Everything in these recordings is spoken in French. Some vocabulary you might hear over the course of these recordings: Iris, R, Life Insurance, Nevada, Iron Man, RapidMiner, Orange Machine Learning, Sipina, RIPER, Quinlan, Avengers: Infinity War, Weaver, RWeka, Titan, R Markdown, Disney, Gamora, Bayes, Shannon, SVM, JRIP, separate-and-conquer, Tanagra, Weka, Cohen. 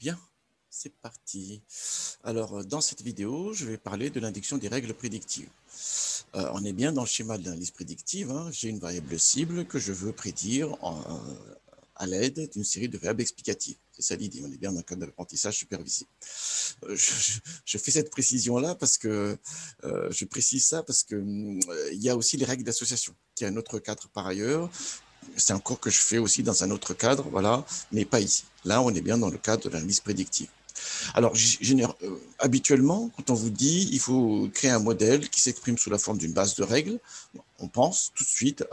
Bien, c'est parti. Alors, dans cette vidéo, je vais parler de l'induction des règles prédictives. On est bien dans le schéma de l'analyse prédictive. Hein. J'ai une variable cible que je veux prédire à l'aide d'une série de variables explicatives. C'est ça l'idée, on est bien dans un cadre d'apprentissage supervisé. Je fais cette précision-là parce que, il y a aussi les règles d'association, qui est un autre cadre par ailleurs. C'est un cours que je fais aussi dans un autre cadre, voilà, mais pas ici. Là, on est bien dans le cadre de l'analyse prédictive. Alors, habituellement, quand on vous dit il faut créer un modèle qui s'exprime sous la forme d'une base de règles, on pense tout de suite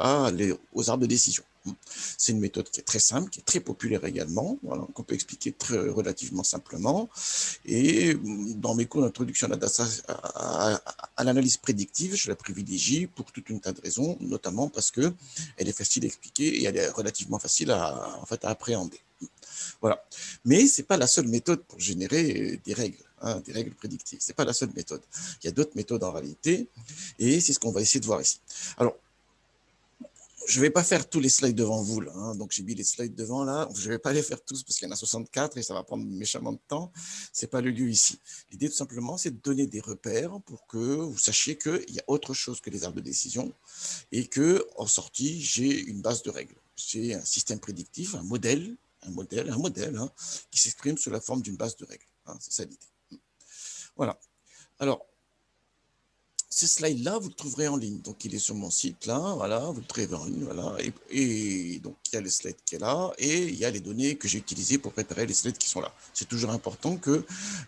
aux arbres de décision. C'est une méthode qui est très simple, qui est très populaire également, voilà, qu'on peut expliquer relativement simplement. Et dans mes cours d'introduction à l'analyse prédictive, je la privilégie pour tout un tas de raisons, notamment parce qu'elle est facile à expliquer et elle est relativement facile à appréhender. Voilà. Mais ce n'est pas la seule méthode pour générer des règles prédictives. Ce n'est pas la seule méthode. Il y a d'autres méthodes en réalité et c'est ce qu'on va essayer de voir ici. Alors, je ne vais pas faire tous les slides devant vous, là, hein. Donc j'ai mis les slides devant là, je ne vais pas les faire tous parce qu'il y en a 64 et ça va prendre méchamment de temps, ce n'est pas le lieu ici. L'idée tout simplement c'est de donner des repères pour que vous sachiez qu'il y a autre chose que les arbres de décision et qu'en sortie j'ai une base de règles, j'ai un système prédictif, un modèle hein, qui s'exprime sous la forme d'une base de règles, hein, c'est ça l'idée. Voilà, alors… Ce slide-là, vous le trouverez en ligne. Donc, il est sur mon site, là, voilà, vous le trouverez en ligne, voilà. Et donc, il y a le slide qui est là et il y a les données que j'ai utilisées pour préparer les slides qui sont là. C'est toujours important que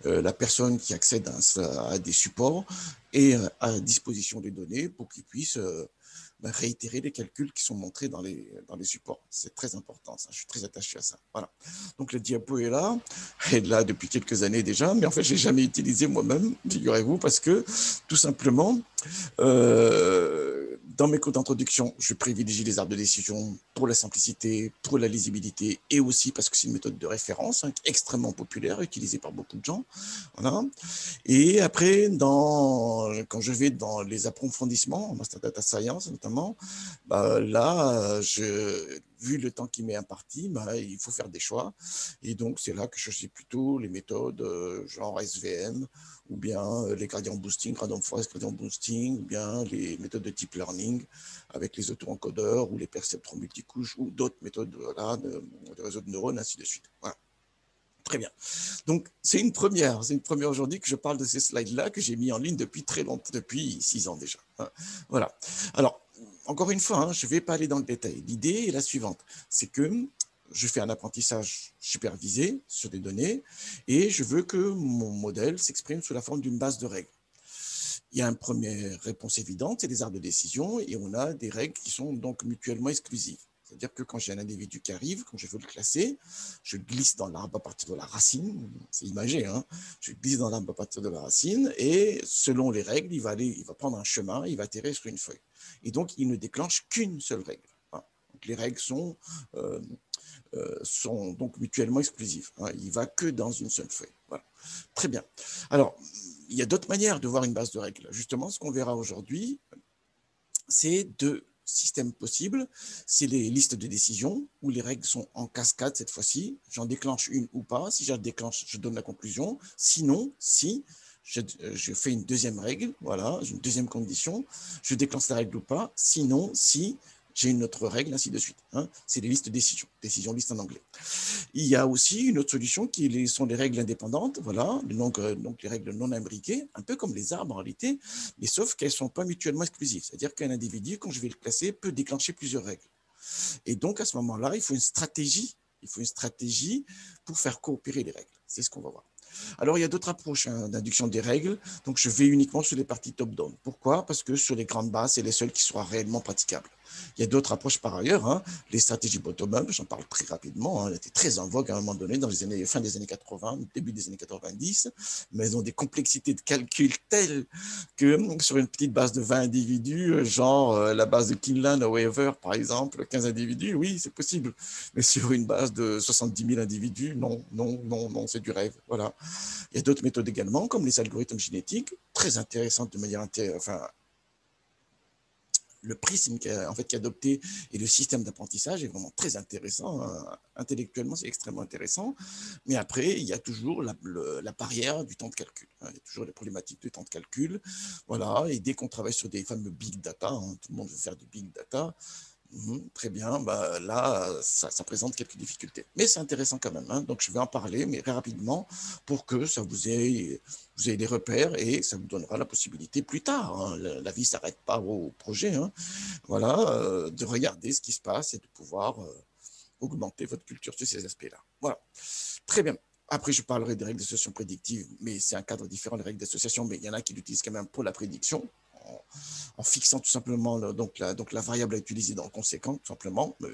la personne qui accède à des supports ait à disposition des données pour qu'ils puissent réitérer les calculs qui sont montrés dans les supports. C'est très important, ça. Je suis très attaché à ça. Voilà. Donc, le diapo est là. Elle est là depuis quelques années déjà, mais en fait, je ne l'ai jamais utilisé moi-même, figurez-vous, parce que, tout simplement, dans mes cours d'introduction, je privilégie les arbres de décision pour la simplicité, pour la lisibilité, et aussi parce que c'est une méthode de référence hein, extrêmement populaire, utilisée par beaucoup de gens. Voilà. Et après, quand je vais dans les approfondissements, en Master Data Science notamment, bah, là, vu le temps qui m'est imparti, bah, il faut faire des choix. Et donc, c'est là que je sais plutôt les méthodes genre SVM, ou bien les gradient boosting, random forest, gradient boosting, ou bien les méthodes de type learning avec les auto-encodeurs ou les perceptrons multicouches ou d'autres méthodes voilà, de réseau de neurones, ainsi de suite. Voilà. Très bien. Donc, c'est une première aujourd'hui que je parle de ces slides-là que j'ai mis en ligne depuis très longtemps, depuis 6 ans déjà. Voilà. Alors, encore une fois, hein, je ne vais pas aller dans le détail. L'idée est la suivante, c'est que je fais un apprentissage supervisé sur des données et je veux que mon modèle s'exprime sous la forme d'une base de règles. Il y a une première réponse évidente, c'est des arbres de décision et on a des règles qui sont donc mutuellement exclusives. C'est-à-dire que quand j'ai un individu qui arrive, quand je veux le classer, je glisse dans l'arbre à partir de la racine, c'est imagé, hein, je glisse dans l'arbre à partir de la racine et selon les règles, il va prendre un chemin, il va atterrir sur une feuille. Et donc, il ne déclenche qu'une seule règle. Enfin, donc les règles sont donc mutuellement exclusives. Hein. Il ne va que dans une seule feuille. Voilà. Très bien. Alors, il y a d'autres manières de voir une base de règles. Justement, ce qu'on verra aujourd'hui, c'est deux systèmes possibles. C'est les listes de décisions où les règles sont en cascade cette fois-ci. J'en déclenche une ou pas. Si j'en déclenche, je donne la conclusion. Sinon, je fais une deuxième règle, voilà, une deuxième condition. Je déclenche la règle ou pas. Sinon, si... j'ai une autre règle, ainsi de suite. Hein. C'est les listes de décisions, décision liste en anglais. Il y a aussi une autre solution qui sont les règles indépendantes, voilà, donc les règles non imbriquées, un peu comme les arbres en réalité, mais sauf qu'elles ne sont pas mutuellement exclusives. C'est-à-dire qu'un individu, quand je vais le classer, peut déclencher plusieurs règles. Et donc, à ce moment-là, il faut une stratégie. Il faut une stratégie pour faire coopérer les règles. C'est ce qu'on va voir. Alors, il y a d'autres approches hein, d'induction des règles. Donc, je vais uniquement sur les parties top-down. Pourquoi? Parce que sur les grandes bases, c'est les seules qui seront réellement praticables. Il y a d'autres approches par ailleurs. Hein, les stratégies bottom-up, j'en parle très rapidement. Elles étaient très en vogue à un moment donné, dans les années, fin des années 80, début des années 90. Mais elles ont des complexités de calcul telles que sur une petite base de 20 individus, genre la base de Quinlan ou Weaver, par exemple, 15 individus, oui, c'est possible. Mais sur une base de 70 000 individus, non, c'est du rêve. Voilà. Il y a d'autres méthodes également, comme les algorithmes génétiques, très intéressantes de manière le prisme qu'a adopté et le système d'apprentissage est vraiment très intéressant. Intellectuellement, c'est extrêmement intéressant. Mais après, il y a toujours la barrière du temps de calcul. Il y a toujours les problématiques du temps de calcul. Voilà. Et dès qu'on travaille sur des fameux big data, tout le monde veut faire du big data. Très bien, bah là, ça présente quelques difficultés. Mais c'est intéressant quand même, donc je vais en parler, mais très rapidement, pour que ça vous ayez des repères et ça vous donnera la possibilité plus tard. La vie ne s'arrête pas au projet, voilà, de regarder ce qui se passe et de pouvoir augmenter votre culture sur ces aspects-là. Voilà, très bien. Après, je parlerai des règles d'association prédictive, mais c'est un cadre différent des règles d'association, mais il y en a qui l'utilisent quand même pour la prédiction. En fixant tout simplement donc la variable à utiliser dans le conséquent, tout simplement. Mais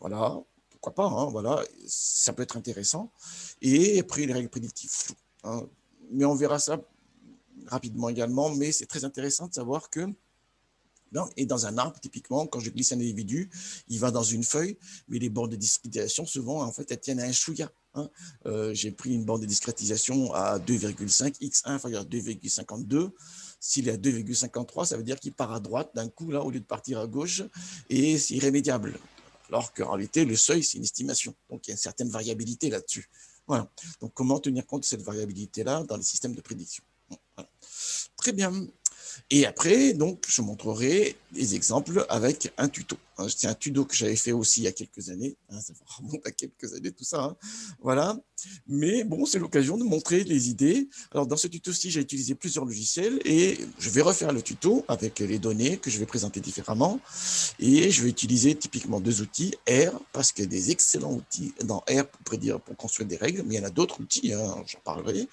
voilà, pourquoi pas, voilà, ça peut être intéressant. Et après, les règles prédictives floues. Mais on verra ça rapidement également, mais c'est très intéressant de savoir que, et dans un arbre, typiquement, quand je glisse un individu, il va dans une feuille, mais les bornes de discrétisation, souvent, en fait, elles tiennent à un chouïa. J'ai pris une borne de discrétisation à 2,5, x1 inférieur à 2,52. S'il est à 2,53, ça veut dire qu'il part à droite d'un coup, là, au lieu de partir à gauche, et c'est irrémédiable. Alors qu'en réalité, le seuil, c'est une estimation. Donc, il y a une certaine variabilité là-dessus. Voilà. Donc, comment tenir compte de cette variabilité-là dans les systèmes de prédiction? Voilà. Très bien. Et après, donc, je montrerai des exemples avec un tuto. C'est un tuto que j'avais fait aussi il y a quelques années. Ça remonte à quelques années, tout ça. Voilà. Mais bon, c'est l'occasion de montrer les idées. Alors, dans ce tuto-ci, j'ai utilisé plusieurs logiciels et je vais refaire le tuto avec les données que je vais présenter différemment. Et je vais utiliser typiquement deux outils, R, parce qu'il y a des excellents outils dans R pour prédire, pour construire des règles, mais il y en a d'autres outils, j'en parlerai,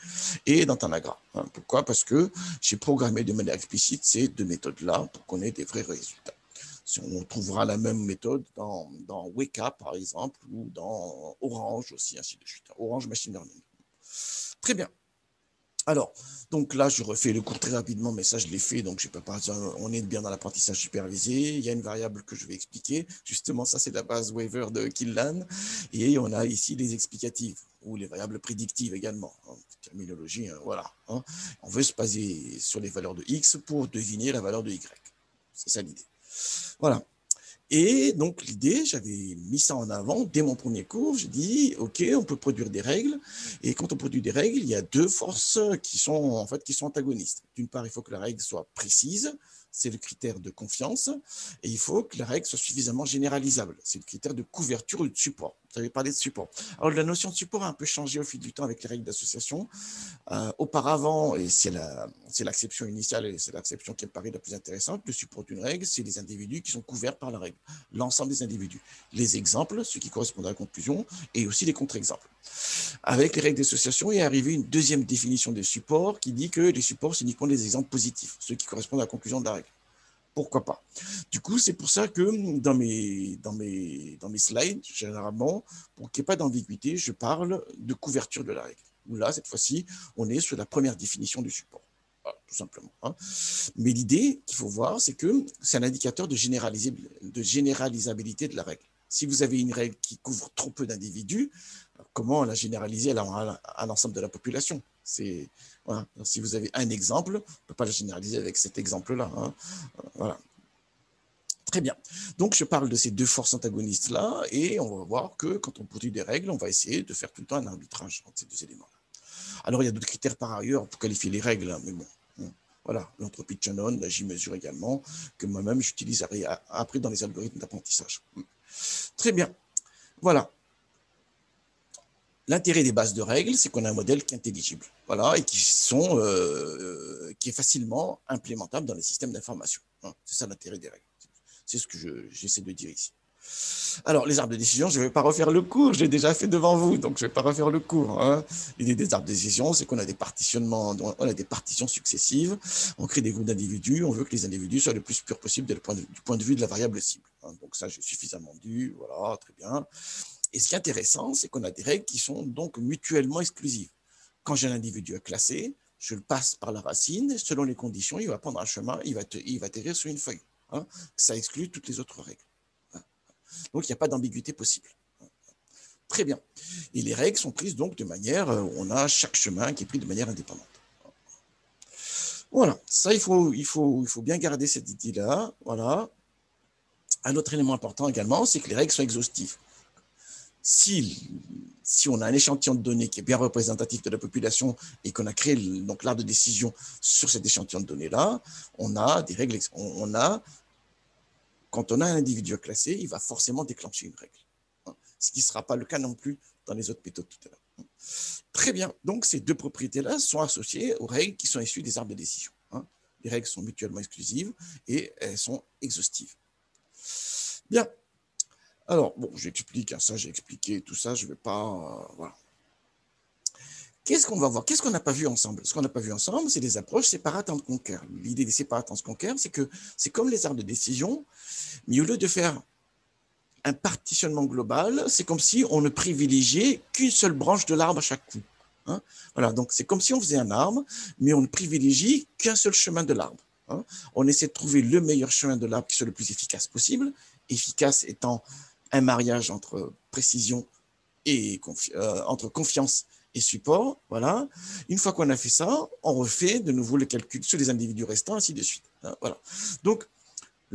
et dans Tanagra. Pourquoi? Parce que j'ai programmé de manière explicite ces deux méthodes-là pour qu'on ait des vrais résultats. Si on trouvera la même méthode dans Weka, par exemple, ou dans Orange aussi, ainsi de suite. Orange Machine Learning. Très bien. Alors, donc là, je refais le cours très rapidement, mais ça, je l'ai fait, donc je peux pas. On est bien dans l'apprentissage supervisé. Il y a une variable que je vais expliquer. Justement, ça, c'est la base Weaver de Quinlan. Et on a ici les explicatives ou les variables prédictives également. Terminologie, voilà. On veut se baser sur les valeurs de X pour deviner la valeur de Y. C'est ça l'idée. Voilà. Et donc, l'idée, j'avais mis ça en avant dès mon premier cours. J'ai dit, OK, on peut produire des règles. Et quand on produit des règles, il y a deux forces qui sont antagonistes. D'une part, il faut que la règle soit précise. C'est le critère de confiance. Et il faut que la règle soit suffisamment généralisable. C'est le critère de couverture ou de support. Vous avez parlé de support. Alors, la notion de support a un peu changé au fil du temps avec les règles d'association. Auparavant, et c'est l'acception initiale et c'est l'acception qui me paraît la plus intéressante, le support d'une règle, c'est les individus qui sont couverts par la règle, l'ensemble des individus. Les exemples, ceux qui correspondent à la conclusion, et aussi les contre-exemples. Avec les règles d'association, est arrivée une deuxième définition des supports qui dit que les supports, c'est uniquement les exemples positifs, ceux qui correspondent à la conclusion de la règle. Pourquoi pas? Du coup, c'est pour ça que dans mes slides, généralement, pour qu'il n'y ait pas d'ambiguïté, je parle de couverture de la règle. Là, cette fois-ci, on est sur la première définition du support, voilà, tout simplement. Mais l'idée qu'il faut voir, c'est que c'est un indicateur de généralisabilité de la règle. Si vous avez une règle qui couvre trop peu d'individus, comment la généraliser à l'ensemble de la population? Voilà. Si vous avez un exemple, on ne peut pas le généraliser avec cet exemple-là. Voilà. Très bien. Donc, je parle de ces deux forces antagonistes-là et on va voir que quand on produit des règles, on va essayer de faire tout le temps un arbitrage entre ces deux éléments-là. Alors, il y a d'autres critères par ailleurs pour qualifier les règles, mais bon. Voilà, l'entropie de Shannon, la J-mesure également, que moi-même, j'utilise après dans les algorithmes d'apprentissage. Très bien. Voilà. L'intérêt des bases de règles, c'est qu'on a un modèle qui est intelligible, voilà, et qui est facilement implémentable dans les systèmes d'information. C'est ça l'intérêt des règles. C'est ce que j'essaie de dire ici. Alors, les arbres de décision, je ne vais pas refaire le cours, j'ai déjà fait devant vous, donc je ne vais pas refaire le cours. L'idée des arbres de décision, c'est qu'on a des partitionnements, on a des partitions successives, on crée des groupes d'individus, on veut que les individus soient le plus purs possible du point de vue de la variable cible. Donc ça, j'ai suffisamment dû, voilà, très bien. Et ce qui est intéressant, c'est qu'on a des règles qui sont donc mutuellement exclusives. Quand j'ai un individu à classer, je le passe par la racine, selon les conditions, il va prendre un chemin, il va atterrir sur une feuille. Ça exclut toutes les autres règles. Donc, il n'y a pas d'ambiguïté possible. Très bien. Et les règles sont prises donc de manière, on a chaque chemin qui est pris de manière indépendante. Voilà, ça, il faut bien garder cette idée-là. Voilà. Un autre élément important également, c'est que les règles sont exhaustives. Si on a un échantillon de données qui est bien représentatif de la population et qu'on a créé l'art de décision sur cet échantillon de données-là, on a des règles. Quand on a un individu classé, il va forcément déclencher une règle. Ce qui ne sera pas le cas non plus dans les autres méthodes tout à l'heure. Très bien. Donc, ces deux propriétés-là sont associées aux règles qui sont issues des arbres de décision. Les règles sont mutuellement exclusives et elles sont exhaustives. Bien. Alors, bon, j'explique, hein, ça j'ai expliqué, tout ça, je ne vais pas... voilà. Qu'est-ce qu'on va voir? Qu'est-ce qu'on n'a pas vu ensemble? Ce qu'on n'a pas vu ensemble, c'est des approches séparatants-conquer. L'idée des séparatants-conquer, c'est que c'est comme les arbres de décision, mais au lieu de faire un partitionnement global, c'est comme si on ne privilégiait qu'une seule branche de l'arbre à chaque coup. Hein? Voilà, donc c'est comme si on faisait un arbre, mais on ne privilégie qu'un seul chemin de l'arbre. Hein? On essaie de trouver le meilleur chemin de l'arbre qui soit le plus efficace possible, efficace étant... un mariage entre précision et entre confiance et support, voilà. Une fois qu'on a fait ça, on refait de nouveau le calcul sur les individus restants, ainsi de suite. Hein, voilà. Donc,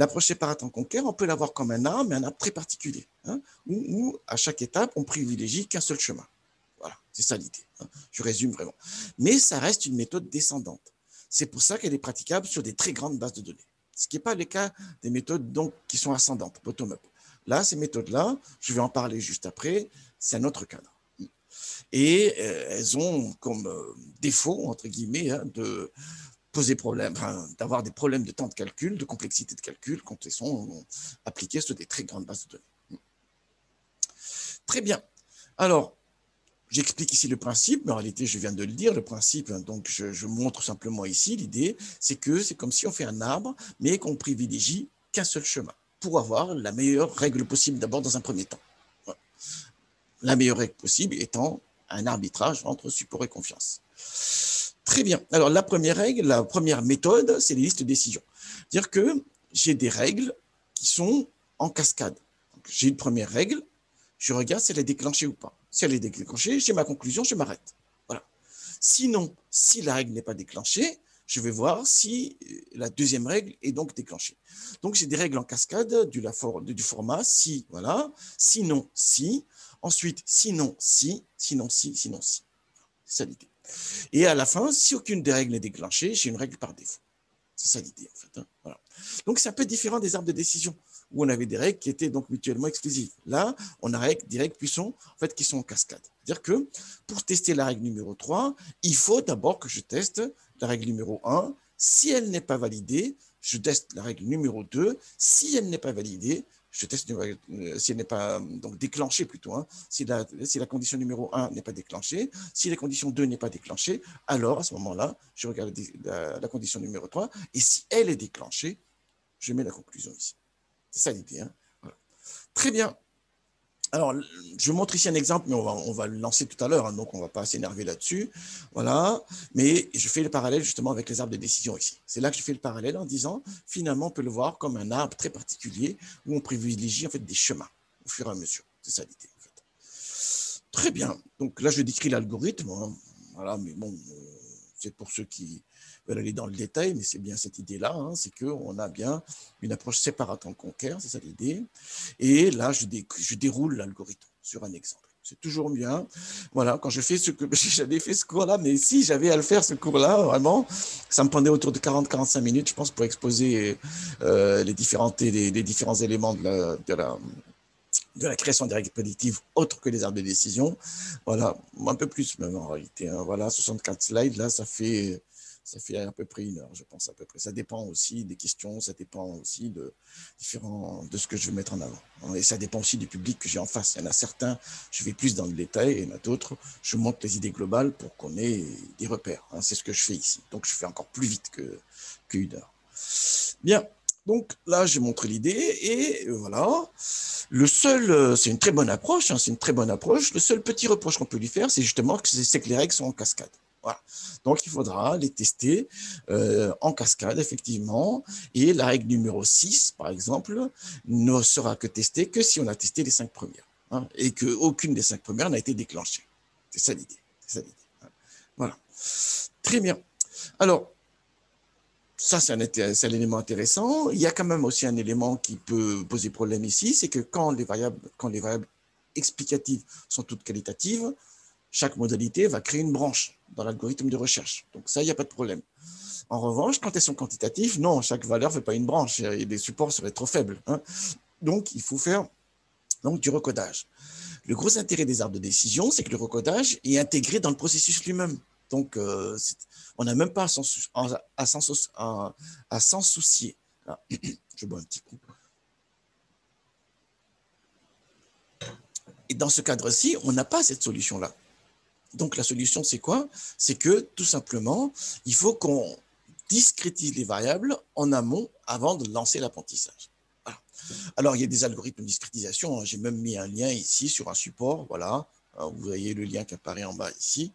l'approche séparatants-conquer, on peut l'avoir comme un arbre, mais un arbre très particulier, hein, où à chaque étape, on privilégie qu'un seul chemin. Voilà, c'est ça l'idée. Hein, je résume vraiment. Mais ça reste une méthode descendante. C'est pour ça qu'elle est praticable sur des très grandes bases de données, ce qui n'est pas le cas des méthodes donc, qui sont ascendantes, bottom-up. Là, ces méthodes-là, je vais en parler juste après, c'est un autre cadre. Et elles ont comme défaut, entre guillemets, hein, de poser problème, hein, d'avoir des problèmes de temps de calcul, de complexité de calcul, quand elles sont appliquées sur des très grandes bases de données. Très bien. Alors, j'explique ici le principe, mais en réalité, je viens de le dire, le principe, donc je montre simplement ici l'idée, c'est que c'est comme si on fait un arbre, mais qu'on privilégie qu'un seul chemin, pour avoir la meilleure règle possible d'abord dans un premier temps. Voilà. La meilleure règle possible étant un arbitrage entre support et confiance. Très bien. Alors, la première règle, la première méthode, c'est les listes de décisions. C'est-à-dire que j'ai des règles qui sont en cascade. J'ai une première règle, je regarde si elle est déclenchée ou pas. Si elle est déclenchée, j'ai ma conclusion, je m'arrête. Voilà. Sinon, si la règle n'est pas déclenchée, je vais voir si la deuxième règle est donc déclenchée. Donc, j'ai des règles en cascade du format si, voilà, sinon, si, ensuite, sinon, si, sinon, si, sinon, si. C'est ça l'idée. Et à la fin, si aucune des règles n'est déclenchée, j'ai une règle par défaut. C'est ça l'idée, en fait. Hein, voilà. Donc, c'est un peu différent des arbres de décision, où on avait des règles qui étaient donc mutuellement exclusives. Là, on a des règles qui sont en cascade. C'est-à-dire que pour tester la règle numéro 3, il faut d'abord que je teste la règle numéro 1, si elle n'est pas validée, je teste la règle numéro 2. Si elle n'est pas validée, je teste si elle n'est pas donc déclenchée plutôt. Hein, si la condition numéro 1 n'est pas déclenchée, si la condition 2 n'est pas déclenchée, alors à ce moment-là, je regarde la condition numéro 3. Et si elle est déclenchée, je mets la conclusion ici. C'est ça l'idée. Hein, voilà. Très bien. Alors, je montre ici un exemple, mais on va le lancer tout à l'heure, hein, donc on ne va pas s'énerver là-dessus. Voilà. Mais je fais le parallèle justement avec les arbres de décision ici. C'est là que je fais le parallèle en disant, finalement, on peut le voir comme un arbre très particulier où on privilégie en fait des chemins au fur et à mesure. C'est ça l'idée, en fait. Très bien. Donc là, je décris l'algorithme. Hein. Voilà, mais bon, c'est pour ceux qui veulent aller dans le détail, mais c'est bien cette idée-là, hein, c'est qu'on a bien une approche séparatants-conquer, c'est ça l'idée. Et là, je déroule l'algorithme sur un exemple. C'est toujours bien. Voilà, quand je fais j'avais fait ce cours-là, mais si j'avais à le faire, ce cours-là, vraiment, ça me prenait autour de 40-45 minutes, je pense, pour exposer les différents éléments de la création des règles prédictives autres que les arbres de décision. Voilà, un peu plus même en réalité. Hein. Voilà, 64 slides, là, ça fait à peu près 1 heure, je pense, à peu près. Ça dépend aussi des questions, ça dépend aussi de ce que je veux mettre en avant. Et ça dépend aussi du public que j'ai en face. Il y en a certains, je vais plus dans le détail, et il y en a d'autres, je montre les idées globales pour qu'on ait des repères. Hein. C'est ce que je fais ici. Donc, je fais encore plus vite que 1 heure. Bien. Donc là, j'ai montré l'idée et voilà. C'est une très bonne approche, hein, c'est une très bonne approche. Le seul petit reproche qu'on peut lui faire, c'est justement que les règles sont en cascade. Voilà. Donc, il faudra les tester en cascade, effectivement. Et la règle numéro 6, par exemple, ne sera que testée que si on a testé les 5 premières hein, et qu'aucune des 5 premières n'a été déclenchée. C'est ça l'idée. Voilà. Très bien. Alors, ça, c'est un élément intéressant. Il y a quand même aussi un élément qui peut poser problème ici, c'est que quand les variables explicatives sont toutes qualitatives, chaque modalité va créer une branche dans l'algorithme de recherche. Donc ça, il n'y a pas de problème. En revanche, quand elles sont quantitatives, non, chaque valeur ne fait pas une branche et les supports seraient trop faibles. Hein. Donc, il faut faire du recodage. Le gros intérêt des arbres de décision, c'est que le recodage est intégré dans le processus lui-même. Donc, on n'a même pas à s'en soucier. Ah, je bois un petit coup. Et dans ce cadre-ci, on n'a pas cette solution-là. Donc, la solution, c'est quoi? C'est que, tout simplement, il faut qu'on discrétise les variables en amont avant de lancer l'apprentissage. Voilà. Alors, il y a des algorithmes de discrétisation. J'ai même mis un lien ici sur un support. Voilà. Alors, vous voyez le lien qui apparaît en bas ici.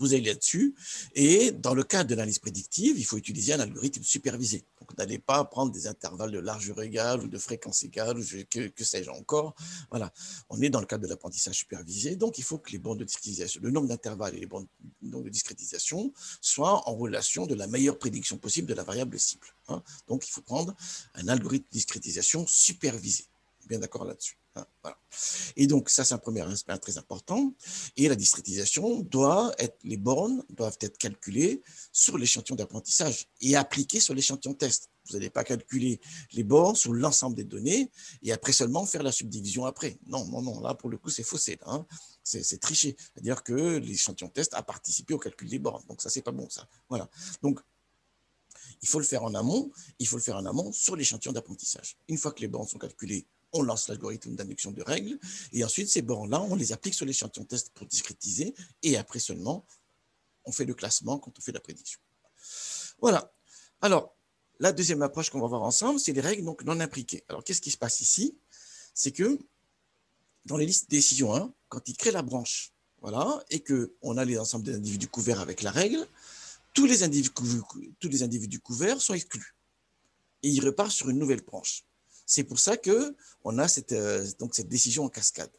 Vous allez là-dessus. Et dans le cadre de l'analyse prédictive, il faut utiliser un algorithme supervisé. Donc, n'allez pas prendre des intervalles de largeur égale ou de fréquence égale ou que sais-je encore. Voilà. On est dans le cadre de l'apprentissage supervisé. Donc, il faut que les bandes de discrétisation, le nombre d'intervalles et les bandes de discrétisation soient en relation de la meilleure prédiction possible de la variable cible. Hein. Donc, il faut prendre un algorithme de discrétisation supervisé. Bien d'accord là-dessus. Voilà. Et donc, ça, c'est un premier aspect très important. Et la discrétisation les bornes doivent être calculées sur l'échantillon d'apprentissage et appliquées sur l'échantillon test. Vous n'allez pas calculer les bornes sur l'ensemble des données et après seulement faire la subdivision après. Non, non, non. Là, pour le coup, c'est faussé. Hein. C'est triché. C'est-à-dire que l'échantillon test a participé au calcul des bornes. Donc, ça, c'est pas bon, ça. Voilà. Donc, il faut le faire en amont. Il faut le faire en amont sur l'échantillon d'apprentissage. Une fois que les bornes sont calculées, on lance l'algorithme d'induction de règles et ensuite ces bornes-là, on les applique sur l'échantillon test pour discrétiser et après seulement, on fait le classement quand on fait la prédiction. Voilà. Alors, la deuxième approche qu'on va voir ensemble, c'est les règles donc non imbriquées. Alors, qu'est-ce qui se passe ici? C'est que dans les listes décision 1, quand il crée la branche, voilà, et qu'on a les ensembles des individus couverts avec la règle, tous les individus couverts sont exclus et ils repartent sur une nouvelle branche. C'est pour ça qu'on a cette décision en cascade.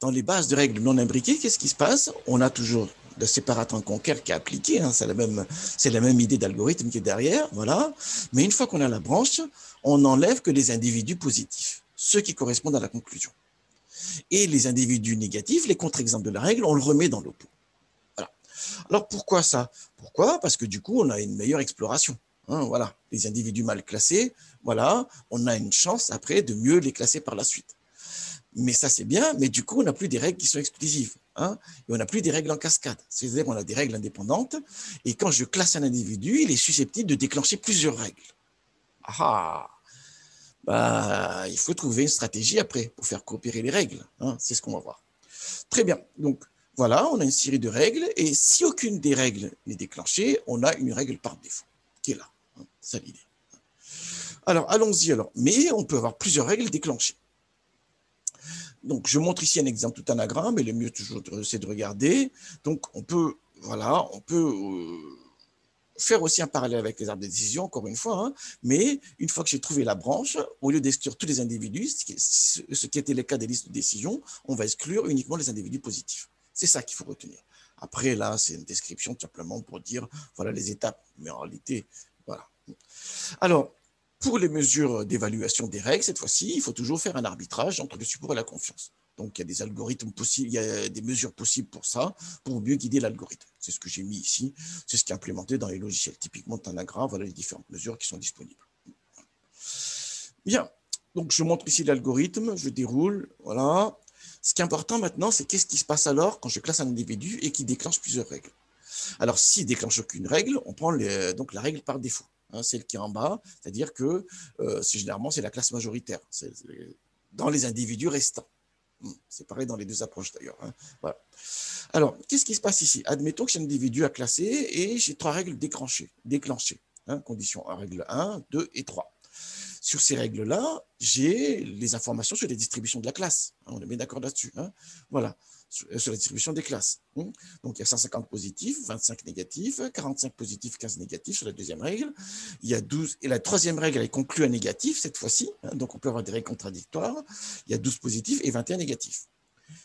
Dans les bases de règles non imbriquées, qu'est-ce qui se passe? On a toujours le séparateur conquer qui est appliqué. Hein, c'est la même idée d'algorithme qui est derrière. Voilà. Mais une fois qu'on a la branche, on n'enlève que les individus positifs, ceux qui correspondent à la conclusion. Et les individus négatifs, les contre-exemples de la règle, on le remet dans le pot. Voilà. Alors, pourquoi ça? Pourquoi? Parce que du coup, on a une meilleure exploration. Hein, voilà, les individus mal classés, voilà, on a une chance après de mieux les classer par la suite. Mais ça, c'est bien, mais du coup, on n'a plus des règles qui sont exclusives. Hein, et on n'a plus des règles en cascade. C'est-à-dire qu'on a des règles indépendantes et quand je classe un individu, il est susceptible de déclencher plusieurs règles. Ah, bah, il faut trouver une stratégie après pour faire coopérer les règles. Hein, c'est ce qu'on va voir. Très bien, donc voilà, on a une série de règles et si aucune des règles n'est déclenchée, on a une règle par défaut qui est là. C'est l'idée. Alors, allons-y. Alors, mais on peut avoir plusieurs règles déclenchées. Donc, je montre ici un exemple de Tanagra, mais le mieux toujours, c'est de regarder. Donc, on peut faire aussi un parallèle avec les arbres de décision, encore une fois. Hein, mais une fois que j'ai trouvé la branche, au lieu d'exclure tous les individus, ce qui était le cas des listes de décision, on va exclure uniquement les individus positifs. C'est ça qu'il faut retenir. Après, là, c'est une description tout simplement pour dire, voilà les étapes. Mais en réalité, voilà. Alors, pour les mesures d'évaluation des règles, cette fois-ci, il faut toujours faire un arbitrage entre le support et la confiance. Donc, il y a des algorithmes possibles, il y a des mesures possibles pour ça, pour mieux guider l'algorithme. C'est ce que j'ai mis ici, c'est ce qui est implémenté dans les logiciels typiquement Tanagra. Voilà les différentes mesures qui sont disponibles. Bien, donc je montre ici l'algorithme, je déroule, voilà. Ce qui est important maintenant, c'est qu'est-ce qui se passe alors quand je classe un individu et qu'il déclenche plusieurs règles. Alors, s'il déclenche aucune règle, on prend la règle par défaut, hein, celle qui est en bas, c'est-à-dire que généralement, c'est la classe majoritaire, dans les individus restants. C'est pareil dans les deux approches d'ailleurs. Hein, voilà. Alors, qu'est-ce qui se passe ici? Admettons que j'ai un individu à classer et j'ai trois règles déclenchées. Hein, condition règle 1, 2 et 3. Sur ces règles-là, j'ai les informations sur les distributions de la classe. On est bien d'accord là-dessus. Hein. Voilà, sur la distribution des classes. Donc, il y a 150 positifs, 25 négatifs, 45 positifs, 15 négatifs sur la deuxième règle. Il y a 12, et la troisième règle, elle conclut à négatif cette fois-ci. Hein. Donc, on peut avoir des règles contradictoires. Il y a 12 positifs et 21 négatifs.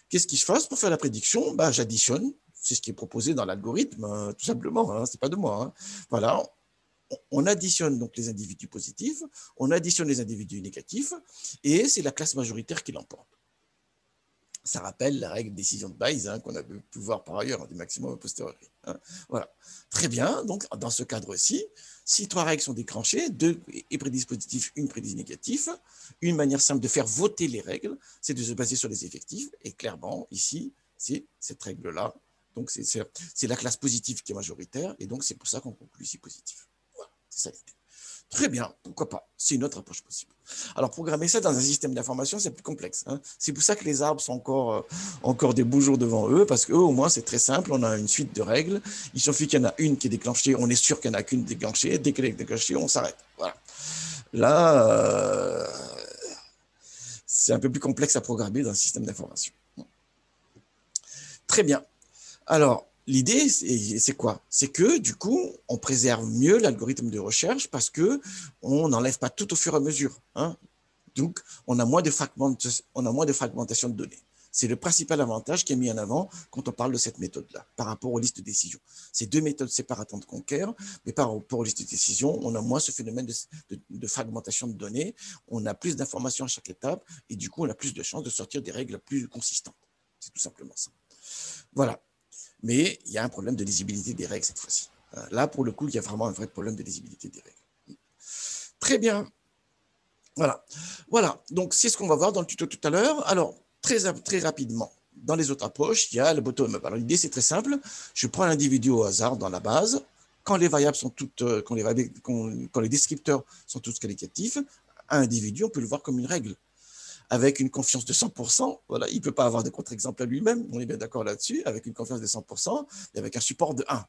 Qu'est-ce qui se passe pour faire la prédiction? Bah, j'additionne. C'est ce qui est proposé dans l'algorithme, tout simplement. Hein. Ce n'est pas de moi. Hein. Voilà. on additionne donc les individus positifs, on additionne les individus négatifs, et c'est la classe majoritaire qui l'emporte. Ça rappelle la règle de décision de Bayes qu'on a pu voir par ailleurs, du maximum a posteriori. Voilà. Très bien, donc dans ce cadre-ci, si trois règles sont déclenchées, deux est prédit positif, une prédit négatif, une manière simple de faire voter les règles, c'est de se baser sur les effectifs, et clairement, ici, c'est cette règle-là. Donc, c'est la classe positive qui est majoritaire, et donc c'est pour ça qu'on conclut ici positif. Voilà, c'est ça l'idée. Très bien, pourquoi pas? C'est une autre approche possible. Alors, programmer ça dans un système d'information, c'est plus complexe. C'est pour ça que les arbres sont encore des beaux jours devant eux, parce qu'eux, au moins, c'est très simple. On a une suite de règles. Il suffit qu'il y en a une qui est déclenchée. On est sûr qu'il n'y en a qu'une déclenchée. Dès qu'elle est déclenchée, on s'arrête. Voilà. Là, c'est un peu plus complexe à programmer dans un système d'information. Très bien. Alors, l'idée, c'est quoi? C'est que, du coup, on préserve mieux l'algorithme de recherche parce qu'on n'enlève pas tout au fur et à mesure. Donc, on a moins de fragmentation de données. C'est le principal avantage qui est mis en avant quand on parle de cette méthode-là, par rapport aux listes de décision. Ces deux méthodes séparateurs de Conquer, mais par rapport aux listes de décision, on a moins ce phénomène de fragmentation de données, on a plus d'informations à chaque étape, et du coup, on a plus de chances de sortir des règles plus consistantes. C'est tout simplement ça. Voilà. Mais il y a un problème de lisibilité des règles cette fois-ci. Là, pour le coup, il y a vraiment un vrai problème de lisibilité des règles. Très bien. Voilà. Voilà. Donc, c'est ce qu'on va voir dans le tuto tout à l'heure. Alors, très rapidement, dans les autres approches, il y a le bottom-up. Alors, l'idée, c'est très simple. Je prends l'individu au hasard dans la base. Quand les variables sont toutes, quand les descripteurs sont tous qualitatifs, un individu, on peut le voir comme une règle. Avec une confiance de 100%, voilà, il ne peut pas avoir de contre-exemple à lui-même, on est bien d'accord là-dessus, avec une confiance de 100% et avec un support de 1.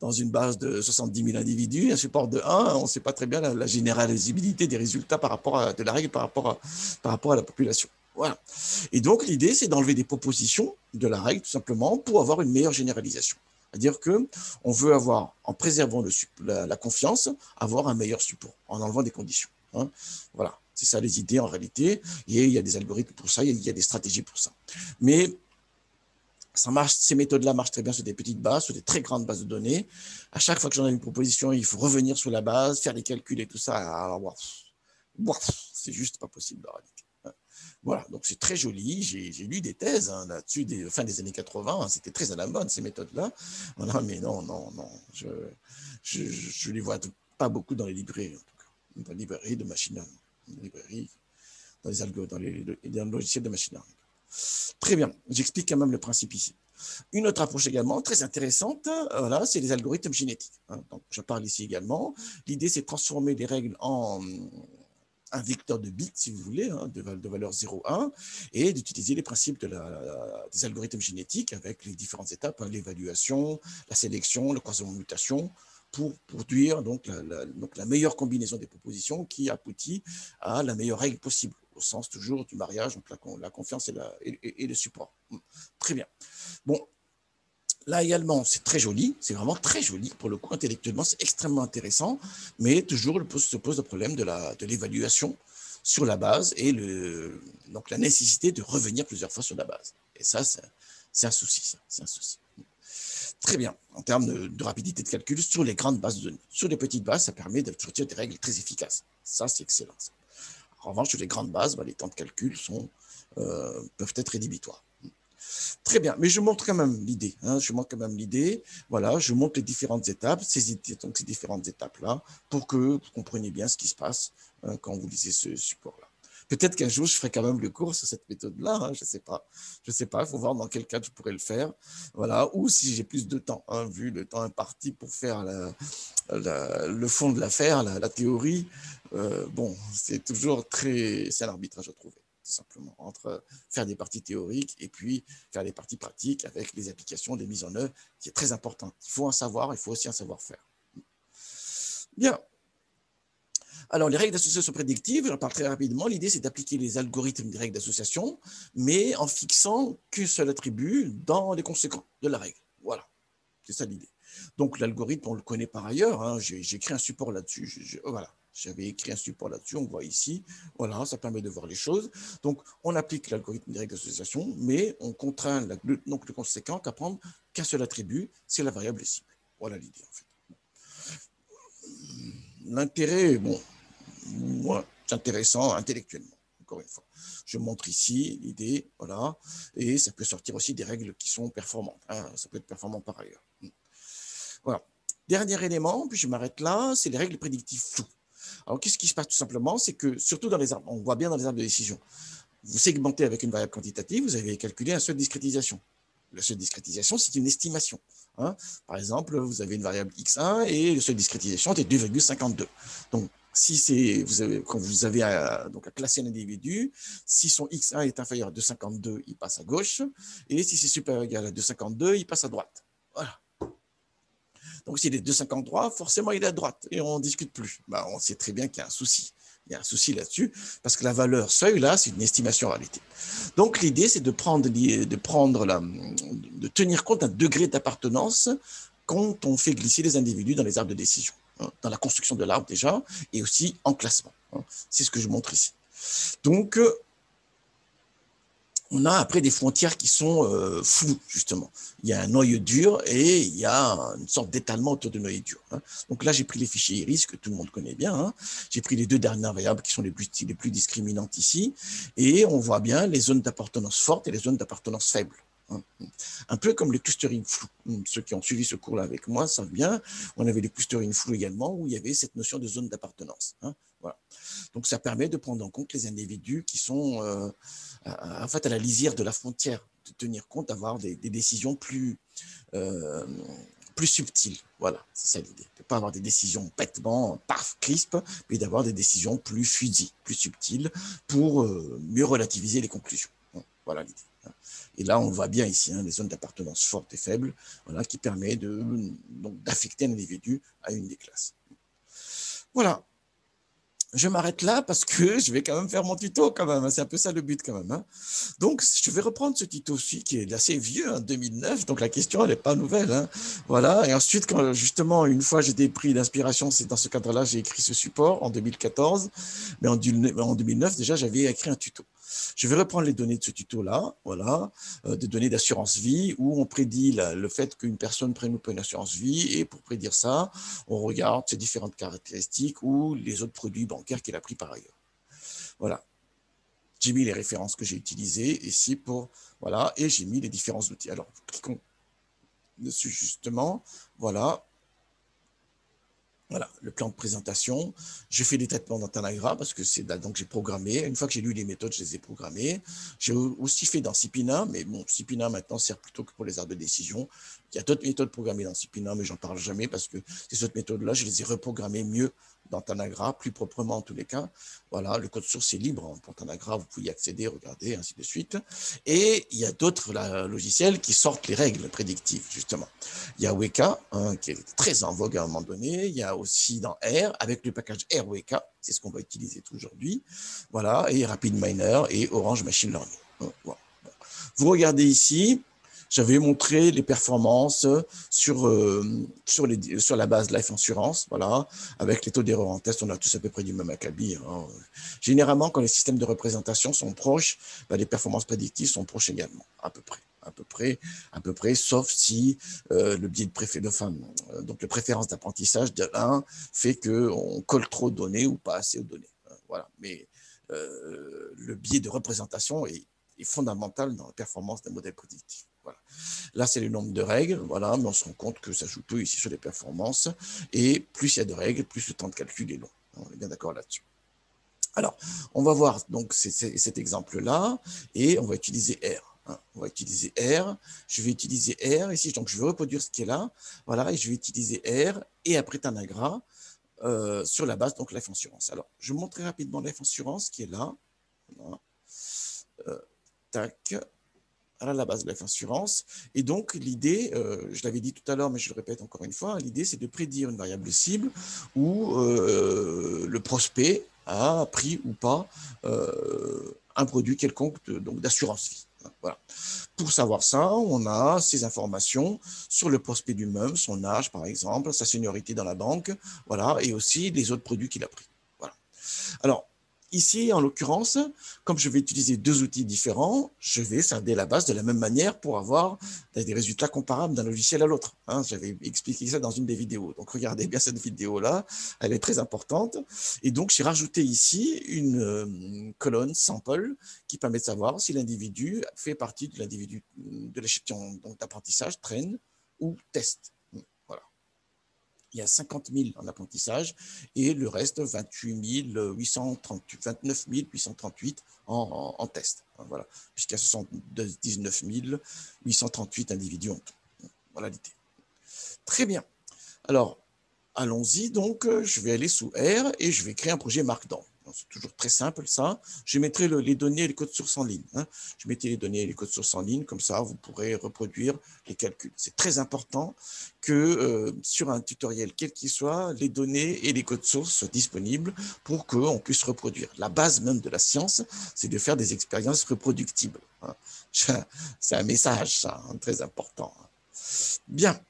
Dans une base de 70 000 individus, un support de 1, on ne sait pas très bien la généralisabilité des résultats par rapport à, de la règle par rapport à la population. Voilà. Et donc, l'idée, c'est d'enlever des propositions de la règle, tout simplement, pour avoir une meilleure généralisation. C'est-à-dire qu'on veut avoir, en préservant la confiance, avoir un meilleur support, en enlevant des conditions. Voilà. C'est ça les idées en réalité, et il y a des algorithmes pour ça, il y a des stratégies pour ça. Mais ça marche, ces méthodes-là marchent très bien sur des petites bases, sur des très grandes bases de données. À chaque fois que j'en ai une proposition, il faut revenir sur la base, faire les calculs et tout ça. Alors, c'est juste pas possible en réalité. Voilà, donc c'est très joli, j'ai lu des thèses là-dessus, fin des années 80, c'était très à la mode ces méthodes-là. Voilà, mais non, je les vois pas beaucoup dans les librairies, en tout cas, dans les librairies de machine learning. Dans les algos, dans le logiciel de machine learning. Très bien, j'explique quand même le principe ici. Une autre approche également très intéressante, voilà, c'est les algorithmes génétiques. Donc, je parle ici également. L'idée, c'est de transformer les règles en un vecteur de bits, si vous voulez, de valeur 0,1, et d'utiliser les principes des algorithmes génétiques avec les différentes étapes, l'évaluation, la sélection, le croisement de mutation, pour produire donc la meilleure combinaison des propositions qui aboutit à la meilleure règle possible, au sens toujours du mariage, donc la confiance et le support. Très bien. Bon, là également, c'est très joli, c'est vraiment très joli, pour le coup, intellectuellement, c'est extrêmement intéressant, mais toujours se pose le problème de l'évaluation sur la base et donc la nécessité de revenir plusieurs fois sur la base. Et ça, c'est un souci, c'est un souci. Très bien, en termes de rapidité de calcul sur les grandes bases de données. Sur les petites bases, ça permet de sortir des règles très efficaces. Ça, c'est excellent. En revanche, sur les grandes bases, les temps de calcul peuvent être rédhibitoires. Très bien, mais je montre quand même l'idée. Je montre quand même l'idée. Voilà, je montre les différentes étapes, ces différentes étapes-là, pour que vous compreniez bien ce qui se passe quand vous lisez ce support-là. Peut-être qu'un jour, je ferai quand même le cours sur cette méthode-là, je ne sais pas. Je sais pas, il faut voir dans quel cas je pourrais le faire. Voilà. Ou si j'ai plus de temps, vu le temps imparti pour faire le fond de l'affaire, la théorie. Bon, c'est toujours c'est un arbitrage à trouver, tout simplement, entre faire des parties théoriques et puis faire des parties pratiques avec les applications, les mises en œuvre, qui est très importante. Il faut un savoir, il faut aussi un savoir-faire. Bien. Alors, les règles d'association prédictives, j'en parle très rapidement. L'idée, c'est d'appliquer les algorithmes des règles d'association, mais en fixant qu'un seul attribut dans les conséquents de la règle. Voilà, c'est ça l'idée. Donc, l'algorithme, on le connaît par ailleurs. J'ai écrit un support là-dessus. Voilà, j'avais écrit un support là-dessus, on voit ici. Voilà, ça permet de voir les choses. Donc, on applique l'algorithme des règles d'association, mais on contraint le conséquent qu'à prendre qu'un seul attribut, c'est la variable cible. Voilà l'idée, en fait. l'intérêt, bon, c'est intéressant intellectuellement. Encore une fois, je montre ici l'idée, voilà, et ça peut sortir aussi des règles qui sont performantes. Hein, ça peut être performant par ailleurs. Voilà. Dernier élément, puis je m'arrête là, c'est les règles prédictives floues. Alors, qu'est-ce qui se passe tout simplement? C'est que, surtout dans les arbres, on voit bien dans les arbres de décision, vous segmentez avec une variable quantitative, vous avez calculé un seuil de discrétisation. Le seuil de discrétisation, c'est une estimation. Hein. Par exemple, vous avez une variable x1 et le seuil de discrétisation est 2,52. Donc, quand vous avez à classer un individu, si son x1 est inférieur à 2,52, il passe à gauche. Et si c'est supérieur ou égal à 2,52, il passe à droite. Voilà. Donc, s'il est 2,53, forcément, il est à droite et on ne discute plus. Ben, on sait très bien qu'il y a un souci. Il y a un souci là-dessus parce que la valeur seuil, là, c'est une estimation en réalité. Donc, l'idée, c'est de tenir compte d'un degré d'appartenance quand on fait glisser les individus dans les arbres de décision, dans la construction de l'arbre déjà et aussi en classement. C'est ce que je montre ici. Donc, on a après des frontières qui sont floues, justement. Il y a un noyau dur et il y a une sorte d'étalement autour du noyau dur. Hein. Donc là, j'ai pris les fichiers Iris, que tout le monde connaît bien. Hein. J'ai pris les deux dernières variables qui sont les plus discriminantes ici. Et on voit bien les zones d'appartenance fortes et les zones d'appartenance faibles. Hein. Un peu comme le clustering flou. Ceux qui ont suivi ce cours-là avec moi savent bien. On avait le clustering flou également, où il y avait cette notion de zone d'appartenance. Hein. Voilà. Donc, ça permet de prendre en compte les individus qui sont en fait à la lisière de la frontière, de tenir compte, d'avoir des décisions plus subtiles. Voilà, c'est ça l'idée. De ne pas avoir des décisions bêtement, paf, crisp, mais d'avoir des décisions plus fusées, plus subtiles, pour mieux relativiser les conclusions. Voilà l'idée. Et là, on voit bien ici hein, les zones d'appartenance fortes et faibles, voilà, qui permet d'affecter un individu à une des classes. Voilà. Je m'arrête là parce que je vais quand même faire mon tuto quand même. C'est un peu ça le but quand même. Hein. Donc, je vais reprendre ce tuto-ci qui est assez vieux, hein, 2009. Donc, la question, elle n'est pas nouvelle. Hein. Voilà. Et ensuite, quand justement, une fois, j'ai des prix d'inspiration. C'est dans ce cadre-là, j'ai écrit ce support en 2014. Mais en 2009, déjà, j'avais écrit un tuto. Je vais reprendre les données de ce tuto-là, voilà, des données d'assurance vie où on prédit le fait qu'une personne prenne ou pas une assurance vie et pour prédire ça, on regarde ses différentes caractéristiques ou les autres produits bancaires qu'elle a pris par ailleurs. Voilà. J'ai mis les références que j'ai utilisées ici pour, voilà, et j'ai mis les différents outils. Alors, cliquons dessus justement, voilà. Voilà, le plan de présentation. Je fais des traitements dans Tanagra parce que c'est là donc j'ai programmé. Une fois que j'ai lu les méthodes, je les ai programmées. J'ai aussi fait dans Sipina, mais bon, Sipina maintenant sert plutôt que pour les arbres de décision. Il y a d'autres méthodes programmées dans Sipina, mais j'en parle jamais parce que ces autres méthodes-là, je les ai reprogrammées mieux dans Tanagra, plus proprement en tous les cas. Voilà, le code source est libre pour Tanagra, vous pouvez y accéder, regarder, ainsi de suite. Et il y a d'autres logiciels qui sortent les règles prédictives, justement. Il y a Weka, hein, qui est très en vogue à un moment donné. Il y a aussi dans R, avec le package RWeka, c'est ce qu'on va utiliser aujourd'hui. Voilà, et RapidMiner et Orange Machine Learning. Voilà. Vous regardez ici, j'avais montré les performances sur la base Life Insurance, voilà, avec les taux d'erreur en test, on a tous à peu près du même acabit. Hein. Généralement, quand les systèmes de représentation sont proches, ben, les performances prédictives sont proches également, à peu près, sauf si le biais de préférence d'apprentissage de 1 fait qu'on colle trop de données ou pas assez aux données. Voilà, mais le biais de représentation est fondamental dans la performance d'un modèle prédictif. Voilà. Là, c'est le nombre de règles, voilà, mais on se rend compte que ça joue peu ici sur les performances, et plus il y a de règles, plus le temps de calcul est long. On est bien d'accord là-dessus. Alors, on va voir donc cet exemple-là, et on va utiliser R. Hein. On va utiliser R, je vais utiliser R ici, donc je vais reproduire ce qui est là, voilà, et je vais utiliser R, et après Tanagra, sur la base, donc Life Insurance. Alors, je vais montrer rapidement Life Insurance qui est là. Voilà. Tac. À la base de Life Insurance. Et donc, l'idée, je l'avais dit tout à l'heure, mais je le répète encore une fois, l'idée, c'est de prédire une variable cible où le prospect a pris ou pas un produit quelconque d'assurance vie. Voilà. Pour savoir ça, on a ces informations sur le prospect lui-même, son âge, par exemple, sa seniorité dans la banque, voilà, et aussi les autres produits qu'il a pris. Voilà. Alors, Ici, en l'occurrence, comme je vais utiliser deux outils différents, je vais scinder la base de la même manière pour avoir des résultats comparables d'un logiciel à l'autre. Hein, j'avais expliqué ça dans une des vidéos. Donc, regardez bien cette vidéo-là, elle est très importante. Et donc, j'ai rajouté ici une colonne sample qui permet de savoir si l'individu fait partie de l'individu de l'échantillon d'apprentissage, traîne ou test. Il y a 50 000 en apprentissage et le reste 29 838 en test. Voilà. Puisqu'il y a 79 838 individus en tout. Voilà l'idée. Très bien. Alors, allons-y. Donc, je vais aller sous R et je vais créer un projet Markdown. C'est toujours très simple, ça. Je mettrai les données et les codes sources en ligne. Je mettrai les données et les codes sources en ligne, comme ça, vous pourrez reproduire les calculs. C'est très important que sur un tutoriel, quel qu'il soit, les données et les codes sources soient disponibles pour qu'on puisse reproduire. La base même de la science, c'est de faire des expériences reproductibles. C'est un message, ça, très important. Bien.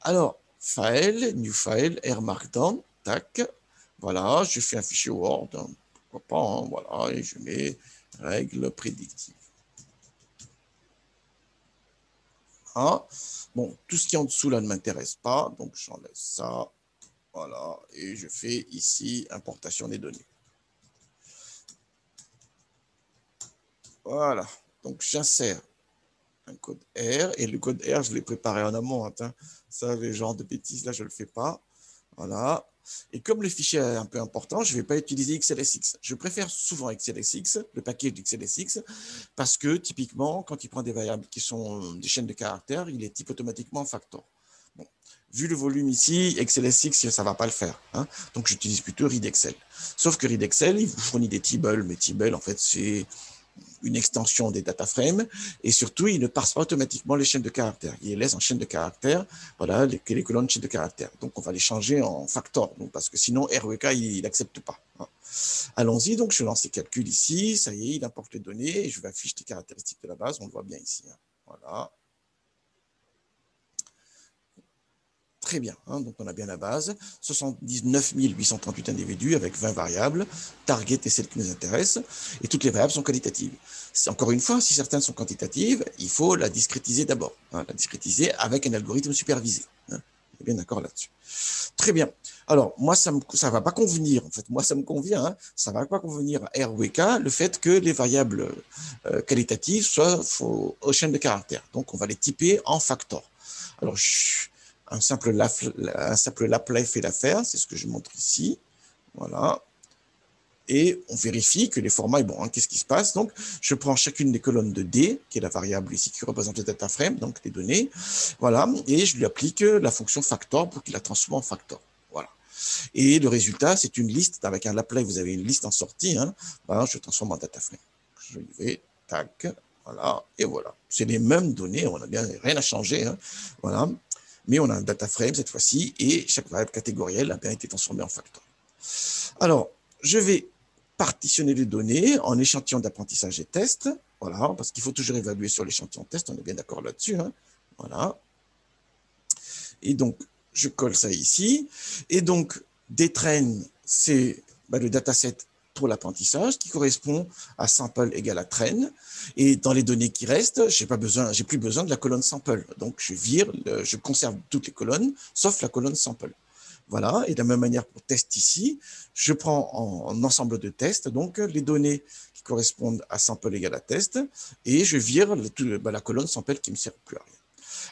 Alors, File, New File, R Markdown, tac. Voilà, je fais un fichier Word. Pas, hein, voilà, et je mets règles prédictives. Voilà. Bon, tout ce qui est en dessous là ne m'intéresse pas, donc j'en laisse ça. Voilà, et je fais ici importation des données. Voilà, donc j'insère un code R, et le code R, je l'ai préparé en amont. Hein. Ça, les genres de bêtises, là, je ne le fais pas. Voilà. Et comme le fichier est un peu important, je ne vais pas utiliser XLSX. Je préfère souvent XLSX, le package d'XLSX, parce que typiquement, quand il prend des variables qui sont des chaînes de caractères, il les type automatiquement en factor. Bon. Vu le volume ici, XLSX, ça ne va pas le faire. Hein. Donc, j'utilise plutôt ReadXL. Sauf que ReadXL, il vous fournit des tables, mais tables, en fait, c'est une extension des data frames, et surtout, il ne parse pas automatiquement les chaînes de caractères. Il les laisse en chaîne de caractères, voilà, les colonnes de chaîne de caractères. Donc, on va les changer en factor, donc, parce que sinon, RWeka, il n'accepte pas. Allons-y, donc, je lance les calculs ici, ça y est, il importe les données, et je vais afficher les caractéristiques de la base, on le voit bien ici. Voilà. Très bien, hein, donc on a bien la base, 79 838 individus avec 20 variables, target est celle qui nous intéresse, et toutes les variables sont qualitatives. Encore une fois, si certaines sont quantitatives, il faut la discrétiser d'abord, hein, la discrétiser avec un algorithme supervisé. Hein. Bien d'accord là-dessus. Très bien. Alors, moi, ça ne va pas convenir. En fait, moi, ça me convient. Hein. Ça ne va pas convenir à RWeka, le fait que les variables qualitatives soient aux chaînes de caractères. Donc, on va les typer en factor. Alors, un simple lap life fait l'affaire, c'est ce que je montre ici. Voilà. Et on vérifie que les formats, bon, hein, qu'est-ce qui se passe? Donc, je prends chacune des colonnes de D, qui est la variable ici, qui représente le data frame, donc les données. Voilà. Et je lui applique la fonction factor pour qu'il la transforme en factor. Voilà. Et le résultat, c'est une liste. Avec un lap life, vous avez une liste en sortie. Hein. Ben, je transforme en data frame. Je vais, tac, voilà, et voilà. C'est les mêmes données, on n'a bien rien à changer. Hein. Voilà. Mais on a un data frame cette fois-ci, et chaque variable catégorielle a bien été transformée en factor. Alors, je vais partitionner les données en échantillons d'apprentissage et test, voilà, parce qu'il faut toujours évaluer sur l'échantillon test, on est bien d'accord là-dessus, hein, voilà. Et donc, je colle ça ici, et donc, DTrain, c'est le dataset pour l'apprentissage, qui correspond à sample égale à train. Et dans les données qui restent, je n'ai plus besoin de la colonne sample. Donc, je conserve toutes les colonnes, sauf la colonne sample. Voilà, et de la même manière pour test ici, je prends en ensemble de tests, donc les données qui correspondent à sample égale à test, et je vire la colonne sample qui ne me sert plus à rien.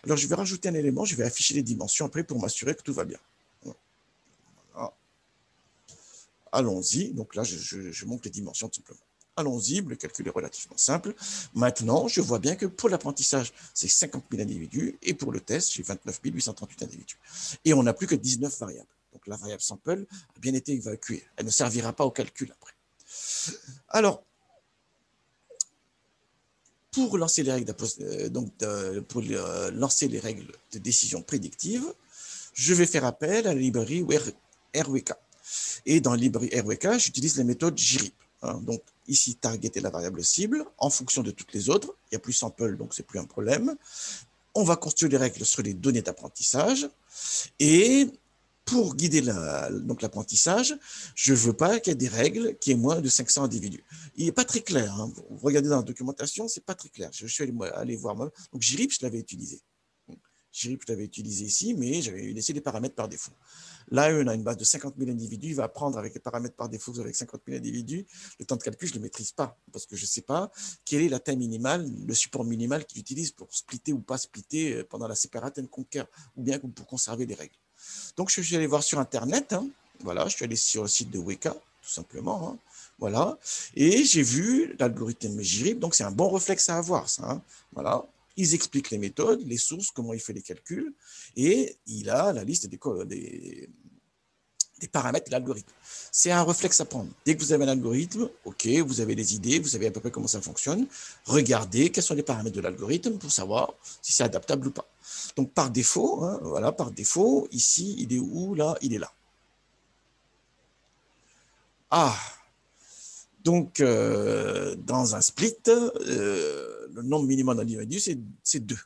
Alors, je vais rajouter un élément, je vais afficher les dimensions après pour m'assurer que tout va bien. Allons-y, donc là, je montre les dimensions tout simplement. Allons-y, le calcul est relativement simple. Maintenant, je vois bien que pour l'apprentissage, c'est 50 000 individus, et pour le test, j'ai 29 838 individus. Et on n'a plus que 19 variables. Donc la variable sample a bien été évacuée. Elle ne servira pas au calcul après. Alors, pour lancer les règles de décision prédictive, je vais faire appel à la librairie RWeka. Et dans la librairie RWeka, j'utilise la méthode JRIP. Donc ici, target est la variable cible. En fonction de toutes les autres, il n'y a plus sample, donc ce n'est plus un problème. On va construire les règles sur les données d'apprentissage. Et pour guider l'apprentissage, je ne veux pas qu'il y ait des règles qui aient moins de 500 individus. Il n'est pas très clair. Hein. Vous regardez dans la documentation, ce n'est pas très clair. Je suis allé voir moi. Donc, JRIP, je l'avais utilisé. JRIP, je l'avais utilisé ici, mais j'avais laissé les paramètres par défaut. Là, on a une base de 50 000 individus. Il va apprendre avec les paramètres par défaut avec 50 000 individus. Le temps de calcul, je ne le maîtrise pas parce que je ne sais pas quelle est la taille minimale, le support minimal qu'il utilise pour splitter ou pas splitter pendant la separate and conquer ou bien pour conserver les règles. Donc, je suis allé voir sur Internet. Hein. Voilà, je suis allé sur le site de Weka, tout simplement. Hein. Voilà. Et j'ai vu l'algorithme JRIP. Donc, c'est un bon réflexe à avoir, ça. Hein. Voilà. Ils expliquent les méthodes, les sources, comment il fait les calculs, et il a la liste des paramètres de l'algorithme. C'est un réflexe à prendre. Dès que vous avez un algorithme, ok, vous avez les idées, vous savez à peu près comment ça fonctionne, regardez quels sont les paramètres de l'algorithme pour savoir si c'est adaptable ou pas. Donc par défaut, hein, voilà, par défaut, ici, il est où? Là, il est là. Ah! Donc, dans un split, le nombre minimum d'individus, c'est 2.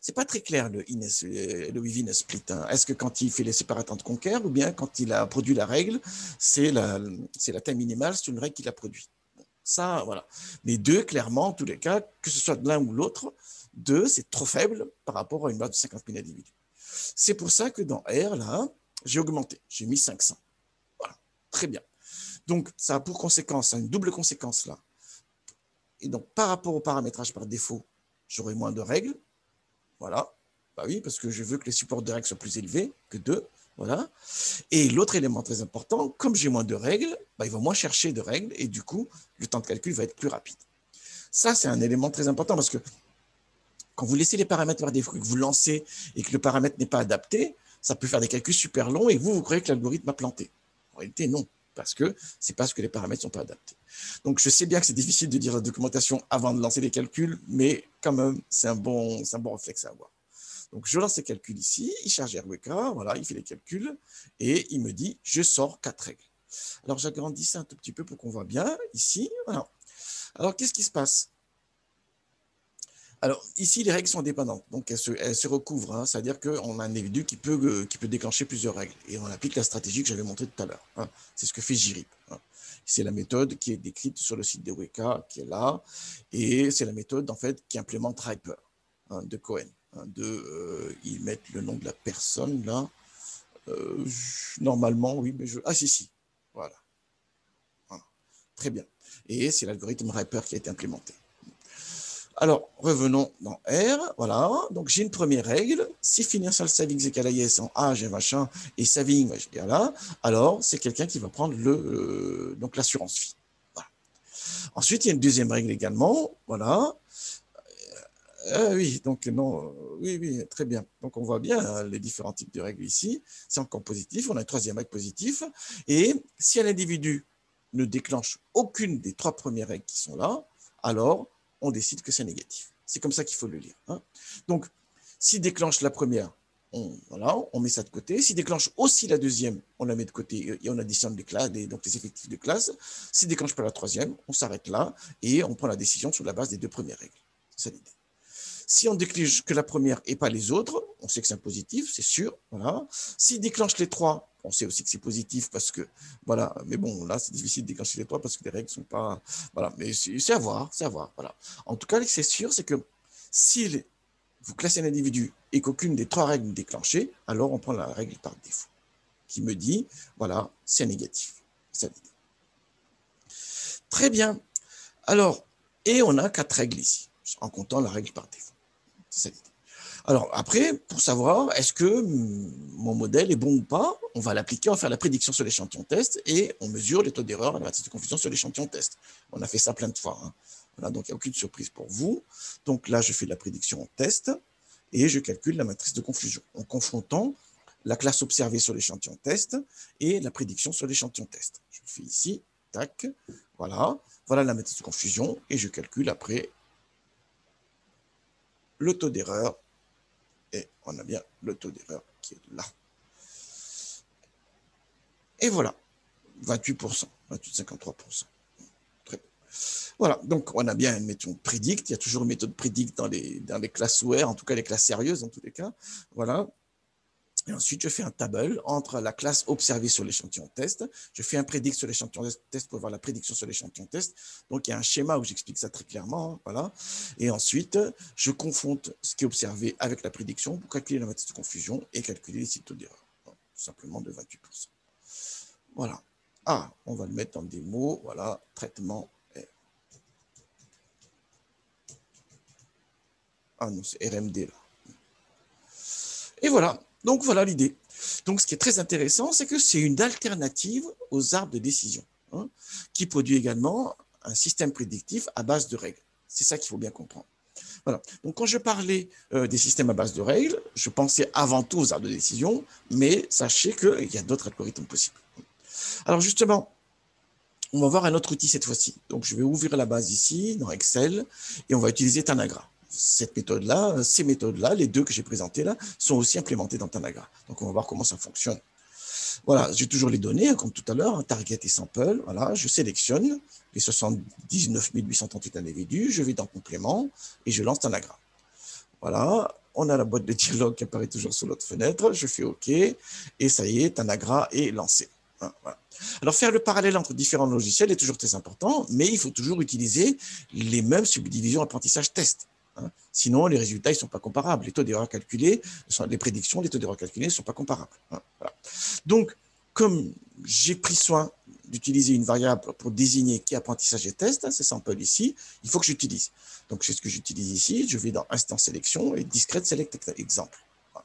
Ce n'est pas très clair le within split. Hein. Est-ce que quand il fait les séparateurs de conquer ou bien quand il a produit la règle, c'est la taille minimale, c'est une règle qu'il a produite. Ça, voilà. Les deux, clairement, en tous les cas, que ce soit de l'un ou l'autre, 2, c'est trop faible par rapport à une base de 50 000 individus. C'est pour ça que dans R, là, j'ai augmenté. J'ai mis 500. Voilà. Très bien. Donc, ça a pour conséquence, une double conséquence là. Et donc, par rapport au paramétrage par défaut, j'aurai moins de règles. Voilà. Bah oui, parce que je veux que les supports de règles soient plus élevés que 2. Voilà. Et l'autre élément très important, comme j'ai moins de règles, bah, il va moins chercher de règles et du coup, le temps de calcul va être plus rapide. Ça, c'est un élément très important parce que quand vous laissez les paramètres par défaut, que vous lancez et que le paramètre n'est pas adapté, ça peut faire des calculs super longs et vous croyez que l'algorithme a planté. En réalité, non. Parce que c'est parce que les paramètres ne sont pas adaptés. Donc, je sais bien que c'est difficile de dire la documentation avant de lancer les calculs, mais quand même, c'est un bon réflexe à avoir. Donc, je lance les calculs ici, il charge RWeka, voilà, il fait les calculs, et il me dit, je sors 4 règles. Alors, j'agrandis ça un tout petit peu pour qu'on voit bien, ici, voilà. Alors, qu'est-ce qui se passe? Alors, ici, les règles sont indépendantes, donc elles se recouvrent, hein, c'est-à-dire qu'on a un individu qui peut déclencher plusieurs règles, et on applique la stratégie que j'avais montrée tout à l'heure. Hein. C'est ce que fait JRIP. Hein. C'est la méthode qui est décrite sur le site de Weka, qui est là, et c'est la méthode, en fait, qui implémente RIPER, hein, de Cohen. Hein, ils mettent le nom de la personne, là. Normalement, oui, mais Ah, si. Voilà. Voilà. Très bien. Et c'est l'algorithme RIPER qui a été implémenté. Alors, revenons dans R, voilà, donc j'ai une première règle, si financial savings est égal à yes en âge et machin, et saving, voilà, alors c'est quelqu'un qui va prendre l'assurance vie. Voilà. Ensuite, il y a une deuxième règle également, voilà, oui, donc non, oui, très bien, donc on voit bien hein, les différents types de règles ici, c'est encore positif, on a une troisième règle positive, et si un individu ne déclenche aucune des 3 premières règles qui sont là, alors on décide que c'est négatif. C'est comme ça qu'il faut le lire. Hein. Donc, s'il déclenche la première, on met ça de côté. S'il déclenche aussi la deuxième, on la met de côté et on additionne les effectifs de classe. S'il déclenche pas la troisième, on s'arrête là et on prend la décision sur la base des 2 premières règles. C'est l'idée. Si on déclenche que la première et pas les autres, on sait que c'est un positif, c'est sûr. Voilà. S'il déclenche les 3, on sait aussi que c'est positif parce que, voilà, mais bon, là, c'est difficile de déclencher les 3 parce que les règles ne sont pas, voilà, mais c'est à voir, voilà. En tout cas, c'est sûr, c'est que si vous classez un individu et qu'aucune des 3 règles n'est déclenchée, alors on prend la règle par défaut qui me dit, voilà, c'est négatif. C'est l'idée. Très bien. Alors, et on a 4 règles ici, en comptant la règle par défaut. C'est l'idée. Alors après, pour savoir est-ce que mon modèle est bon ou pas, on va l'appliquer, on va faire la prédiction sur l'échantillon test et on mesure les taux d'erreur et la matrice de confusion sur l'échantillon test. On a fait ça plein de fois. Hein. Voilà, donc il n'y a aucune surprise pour vous. Donc là, je fais la prédiction en test et je calcule la matrice de confusion en confrontant la classe observée sur l'échantillon test et la prédiction sur l'échantillon test. Je le fais ici, tac, voilà. Voilà la matrice de confusion et je calcule après le taux d'erreur. Et on a bien le taux d'erreur qui est là. Et voilà, 28%, 28,53%. Très bien. Voilà, donc on a bien une méthode predict. Il y a toujours une méthode predict dans les classeware, en tout cas les classes sérieuses, en tous les cas. Voilà. Et ensuite, je fais un table entre la classe observée sur l'échantillon test. Je fais un prédict sur l'échantillon test pour voir la prédiction sur l'échantillon test. Donc, il y a un schéma où j'explique ça très clairement. Voilà. Et ensuite, je confronte ce qui est observé avec la prédiction pour calculer la matrice de confusion et calculer les signaux d'erreur. Tout simplement de 28%. Voilà. Ah, on va le mettre dans des mots. Voilà, traitement. Ah non, c'est RMD là. Et voilà. Donc, voilà l'idée. Donc, ce qui est très intéressant, c'est que c'est une alternative aux arbres de décision hein, qui produit également un système prédictif à base de règles. C'est ça qu'il faut bien comprendre. Voilà. Donc, quand je parlais des systèmes à base de règles, je pensais avant tout aux arbres de décision, mais sachez qu'il y a d'autres algorithmes possibles. Alors, justement, on va voir un autre outil cette fois-ci. Donc, je vais ouvrir la base ici, dans Excel, et on va utiliser Tanagra. Cette méthode-là, ces méthodes-là, les deux que j'ai présentées là, sont aussi implémentées dans Tanagra. Donc, on va voir comment ça fonctionne. Voilà, j'ai toujours les données, comme tout à l'heure, target et sample. Voilà, je sélectionne les 79 838 individus, je vais dans complément et je lance Tanagra. Voilà, on a la boîte de dialogue qui apparaît toujours sur l'autre fenêtre. Je fais OK et ça y est, Tanagra est lancé. Voilà. Alors, faire le parallèle entre différents logiciels est toujours très important, mais il faut toujours utiliser les mêmes subdivisions apprentissage-test. Sinon, les résultats ne sont pas comparables. Les taux d'erreur calculés, les prédictions, les taux d'erreur calculés ne sont pas comparables. Voilà. Donc, comme j'ai pris soin d'utiliser une variable pour désigner qui est apprentissage et test, c'est sample ici, il faut que j'utilise. Donc, c'est ce que j'utilise ici. Je vais dans Instant Sélection et Discrete Select Exemple.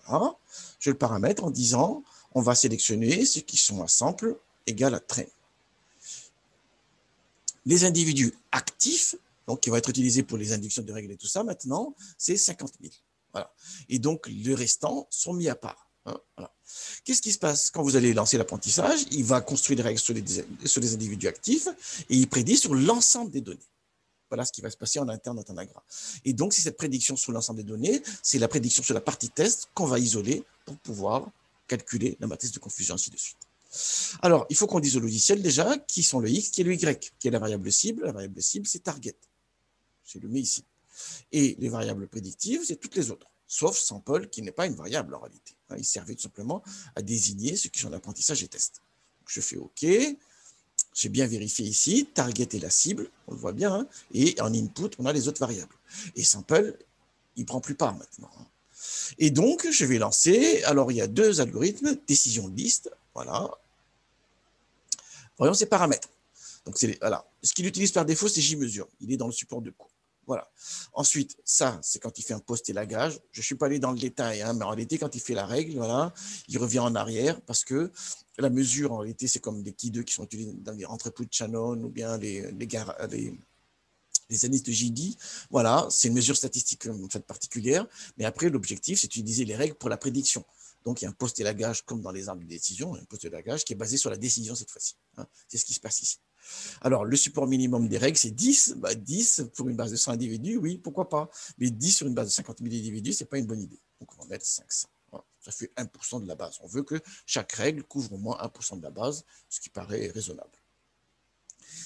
Voilà. Je le paramètre en disant, on va sélectionner ceux qui sont à sample égal à train. Les individus actifs, donc, qui va être utilisé pour les inductions de règles et tout ça, maintenant, c'est 50 000. Voilà. Et donc, les restants sont mis à part. Voilà. Qu'est-ce qui se passe quand vous allez lancer l'apprentissage? Il va construire des règles sur les individus actifs et il prédit sur l'ensemble des données. Voilà ce qui va se passer en interne dans Tanagra. Et donc, c'est cette prédiction sur l'ensemble des données, c'est la prédiction sur la partie test qu'on va isoler pour pouvoir calculer la matrice de confusion, ainsi de suite. Alors, il faut qu'on dise au logiciel déjà qui sont le X, qui est le Y, qui est la variable cible. La variable cible, c'est target. Je le mets ici. Et les variables prédictives, c'est toutes les autres, sauf sample qui n'est pas une variable en réalité. Il servait tout simplement à désigner ceux qui sont en apprentissage et test. Donc, je fais OK. J'ai bien vérifié ici. Target est la cible, on le voit bien. Hein, et en input, on a les autres variables. Et sample, il ne prend plus part maintenant. Hein. Et donc, je vais lancer. Alors, il y a deux algorithmes, décision de liste. Voilà. Voyons ces paramètres. Donc, voilà. Ce qu'il utilise par défaut, c'est JMesure. Il est dans le support de coût. Voilà. Ensuite, ça, c'est quand il fait un post-élagage. Je ne suis pas allé dans le détail, hein, mais en réalité, quand il fait la règle, voilà, il revient en arrière parce que la mesure, en réalité, c'est comme des Q2 qui sont utilisés dans les entrepôts de Shannon ou bien les analyses de JD. Voilà, c'est une mesure statistique en fait, particulière. Mais après, l'objectif, c'est d'utiliser les règles pour la prédiction. Donc, il y a un post-élagage comme dans les arbres de décision, un post-élagage qui est basé sur la décision cette fois-ci. C'est ce qui se passe ici. Alors, le support minimum des règles, c'est 10. Bah, 10 pour une base de 100 individus, oui, pourquoi pas. Mais 10 sur une base de 50 000 individus, ce n'est pas une bonne idée. Donc, on va mettre 500. Voilà. Ça fait 1% de la base. On veut que chaque règle couvre au moins 1% de la base, ce qui paraît raisonnable.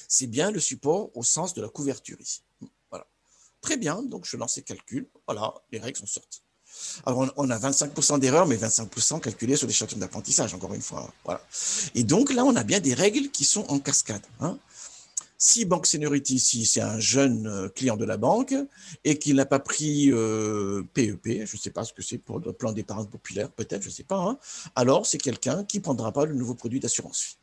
C'est bien le support au sens de la couverture ici. Voilà. Très bien, donc je lance les calculs. Voilà, les règles sont sorties. Alors, on a 25% d'erreurs, mais 25% calculés sur l'échantillon d'apprentissage, encore une fois. Voilà. Et donc, là, on a bien des règles qui sont en cascade. Hein. Si Bank Seniority, si c'est un jeune client de la banque et qu'il n'a pas pris PEP, je ne sais pas ce que c'est pour le plan d'épargne populaire, peut-être, je ne sais pas, hein, alors c'est quelqu'un qui ne prendra pas le nouveau produit d'assurance-vie.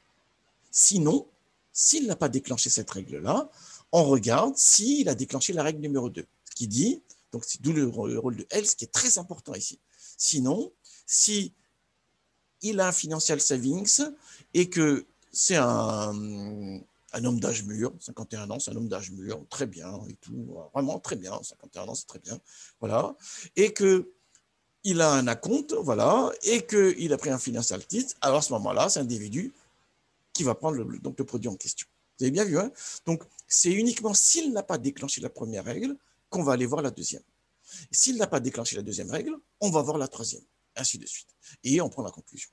Sinon, s'il n'a pas déclenché cette règle-là, on regarde s'il a déclenché la règle numéro 2, ce qui dit... Donc, c'est d'où le rôle de else qui est très important ici. Sinon, si il a un financial savings et que c'est un homme d'âge mûr, 51 ans, c'est un homme d'âge mûr, très bien et tout, vraiment très bien, 51 ans, c'est très bien, voilà, et qu'il a un acompte, voilà, et qu'il a pris un financial titre, alors à ce moment-là, c'est un individu qui va prendre donc le produit en question. Vous avez bien vu, hein? Donc, c'est uniquement s'il n'a pas déclenché la première règle qu'on va aller voir la deuxième. S'il n'a pas déclenché la deuxième règle, on va voir la troisième, ainsi de suite. Et on prend la conclusion.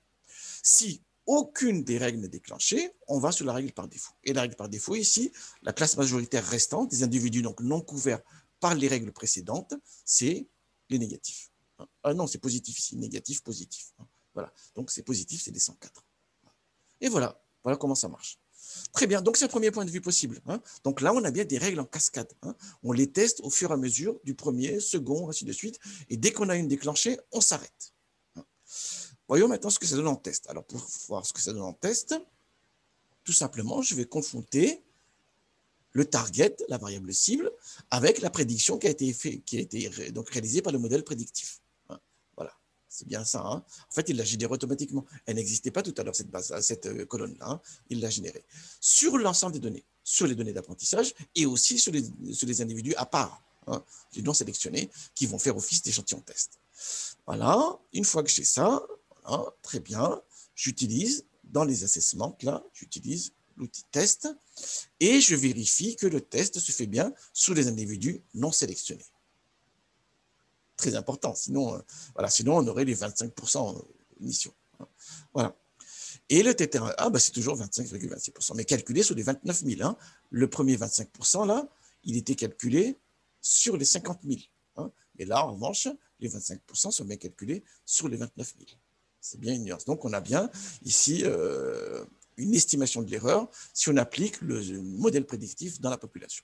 Si aucune des règles n'est déclenchée, on va sur la règle par défaut. Et la règle par défaut, ici, la classe majoritaire restante, des individus donc non couverts par les règles précédentes, c'est les négatifs. Ah non, c'est positif ici, négatif, positif. Voilà. Donc, c'est positif, c'est des 104. Et voilà. Voilà comment ça marche. Très bien. Donc, c'est le premier point de vue possible. Hein. Donc là, on a bien des règles en cascade. Hein. On les teste au fur et à mesure du premier, second, ainsi de suite. Et dès qu'on a une déclenchée, on s'arrête. Hein. Voyons maintenant ce que ça donne en test. Alors, pour voir ce que ça donne en test, tout simplement, je vais confronter le target, la variable cible, avec la prédiction qui a été, réalisée par le modèle prédictif. Hein. Voilà, c'est bien ça. Hein. En fait, il l'a généré automatiquement. Elle n'existait pas tout à l'heure, cette colonne-là. Hein. Il l'a générée. Sur l'ensemble des données, sur les données d'apprentissage et aussi sur les individus à part, hein, les non sélectionnés, qui vont faire office d'échantillon test. Voilà, une fois que j'ai ça, voilà, très bien, j'utilise dans les assessments, là, j'utilise l'outil test et je vérifie que le test se fait bien sur les individus non sélectionnés. Très important, sinon, voilà, sinon on aurait les 25% initiaux. Voilà. Et le T1A, ben c'est toujours 25,26%, mais calculé sur les 29 000. Hein. Le premier 25%, là, il était calculé sur les 50 000. Hein. Et là, en revanche, les 25% sont bien calculés sur les 29 000. C'est bien une nuance. Donc, on a bien ici une estimation de l'erreur si on applique le modèle prédictif dans la population.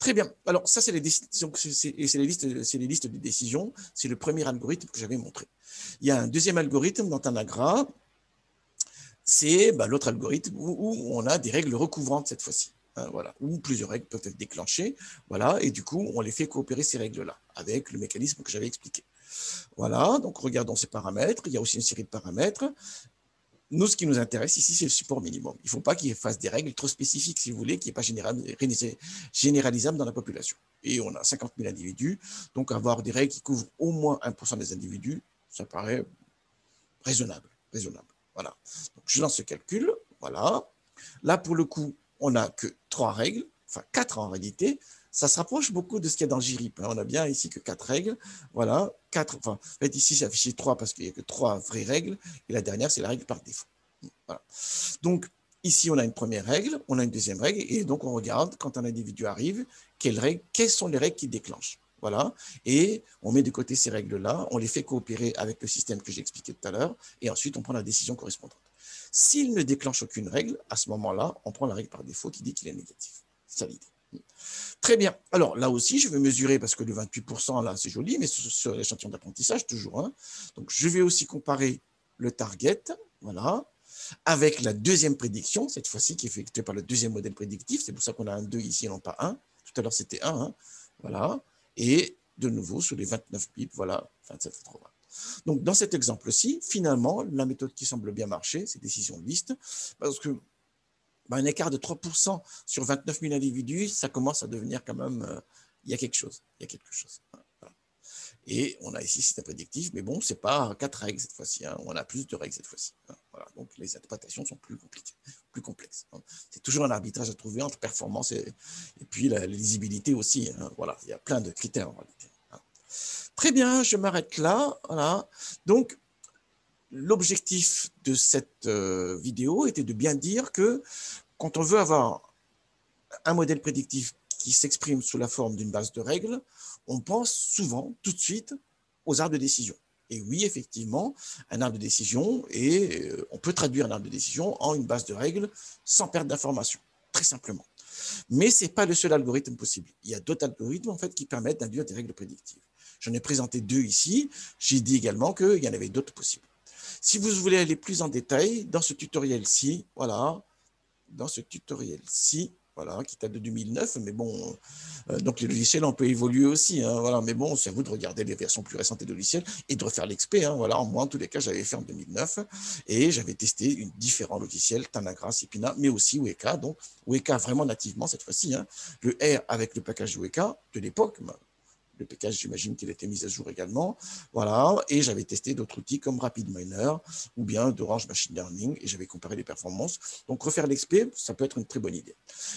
Très bien. Alors, ça, c'est les décisions, c'est les listes de décisions. C'est le premier algorithme que j'avais montré. Il y a un deuxième algorithme dans Tanagra. C'est l'autre algorithme où on a des règles recouvrantes cette fois-ci. Hein, voilà, où plusieurs règles peuvent être déclenchées. Voilà, et du coup, on les fait coopérer ces règles-là avec le mécanisme que j'avais expliqué. Voilà, donc regardons ces paramètres. Il y a aussi une série de paramètres. Nous, ce qui nous intéresse ici, c'est le support minimum. Il ne faut pas qu'il fasse des règles trop spécifiques, si vous voulez, qui n'est pas généralisable dans la population. Et on a 50 000 individus, donc avoir des règles qui couvrent au moins 1% des individus, ça paraît raisonnable. Voilà. Donc, je lance ce calcul. Voilà. Là, pour le coup, on n'a que 3 règles, enfin 4 en réalité. Ça se rapproche beaucoup de ce qu'il y a dans le JRIP. On a bien ici que 4 règles. Voilà, 4, enfin, en fait, ici, c'est affiché 3 parce qu'il n'y a que 3 vraies règles. Et la dernière, c'est la règle par défaut. Voilà. Donc, ici, on a une première règle, on a une deuxième règle. Et donc, on regarde, quand un individu arrive, quelles sont les règles qu'il déclenche. Voilà. Et on met de côté ces règles-là. On les fait coopérer avec le système que j'ai expliqué tout à l'heure. Et ensuite, on prend la décision correspondante. S'il ne déclenche aucune règle, à ce moment-là, on prend la règle par défaut qui dit qu'il est négatif. C'est ça l'idée. Très bien. Alors, là aussi, je vais mesurer, parce que le 28%, là, c'est joli, mais sur l'échantillon d'apprentissage, toujours. Hein. Donc, je vais aussi comparer le target, voilà, avec la deuxième prédiction, cette fois-ci, qui est effectuée par le deuxième modèle prédictif. C'est pour ça qu'on a un 2 ici, et non pas 1. Tout à l'heure, c'était 1. Hein. Voilà. Et de nouveau, sur les 29 pips, voilà, 27,80. Donc, dans cet exemple-ci, finalement, la méthode qui semble bien marcher, c'est décision de liste, parce que un écart de 3% sur 29 000 individus, ça commence à devenir quand même, il y a quelque chose. Voilà. Et on a ici, c'est un prédictif, mais bon, ce n'est pas 4 règles cette fois-ci. Hein. On a plus de règles cette fois-ci. Hein. Voilà. Donc, les interprétations sont plus compliquées, plus complexes. Hein. C'est toujours un arbitrage à trouver entre performance et puis la lisibilité aussi. Hein. Voilà, il y a plein de critères en réalité. Hein. Très bien, je m'arrête là. Voilà. Donc, l'objectif de cette vidéo était de bien dire que quand on veut avoir un modèle prédictif qui s'exprime sous la forme d'une base de règles, on pense souvent tout de suite aux arbres de décision. Et oui, effectivement, un arbre de décision, et on peut traduire un arbre de décision en une base de règles sans perdre d'information, très simplement. Mais ce n'est pas le seul algorithme possible. Il y a d'autres algorithmes en fait, qui permettent d'induire des règles prédictives. J'en ai présenté 2 ici. J'ai dit également qu'il y en avait d'autres possibles. Si vous voulez aller plus en détail, dans ce tutoriel-ci, voilà, qui date de 2009, mais bon, donc les logiciels, on peut évoluer aussi, hein, voilà, mais bon, c'est à vous de regarder les versions plus récentes des logiciels et de refaire l'expé, hein, voilà, moi, en tous les cas, j'avais fait en 2009 et j'avais testé différents logiciels, Tanagra, Sipina, mais aussi Weka, donc Weka vraiment nativement cette fois-ci, hein, le R avec le package Weka de l'époque. Le package, j'imagine qu'il était mis à jour également. Voilà. Et j'avais testé d'autres outils comme RapidMiner ou bien d'Orange Machine Learning et j'avais comparé les performances. Donc, refaire l'expé, ça peut être une très bonne idée.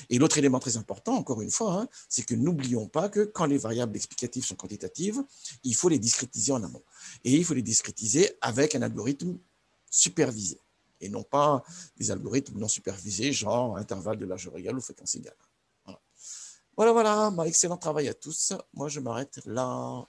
Et l'autre élément très important, encore une fois, hein, c'est que n'oublions pas que quand les variables explicatives sont quantitatives, il faut les discrétiser en amont. Et il faut les discrétiser avec un algorithme supervisé et non pas des algorithmes non supervisés, genre intervalle de large égale ou fréquence égale. Voilà, voilà, excellent travail à tous. Moi, je m'arrête là.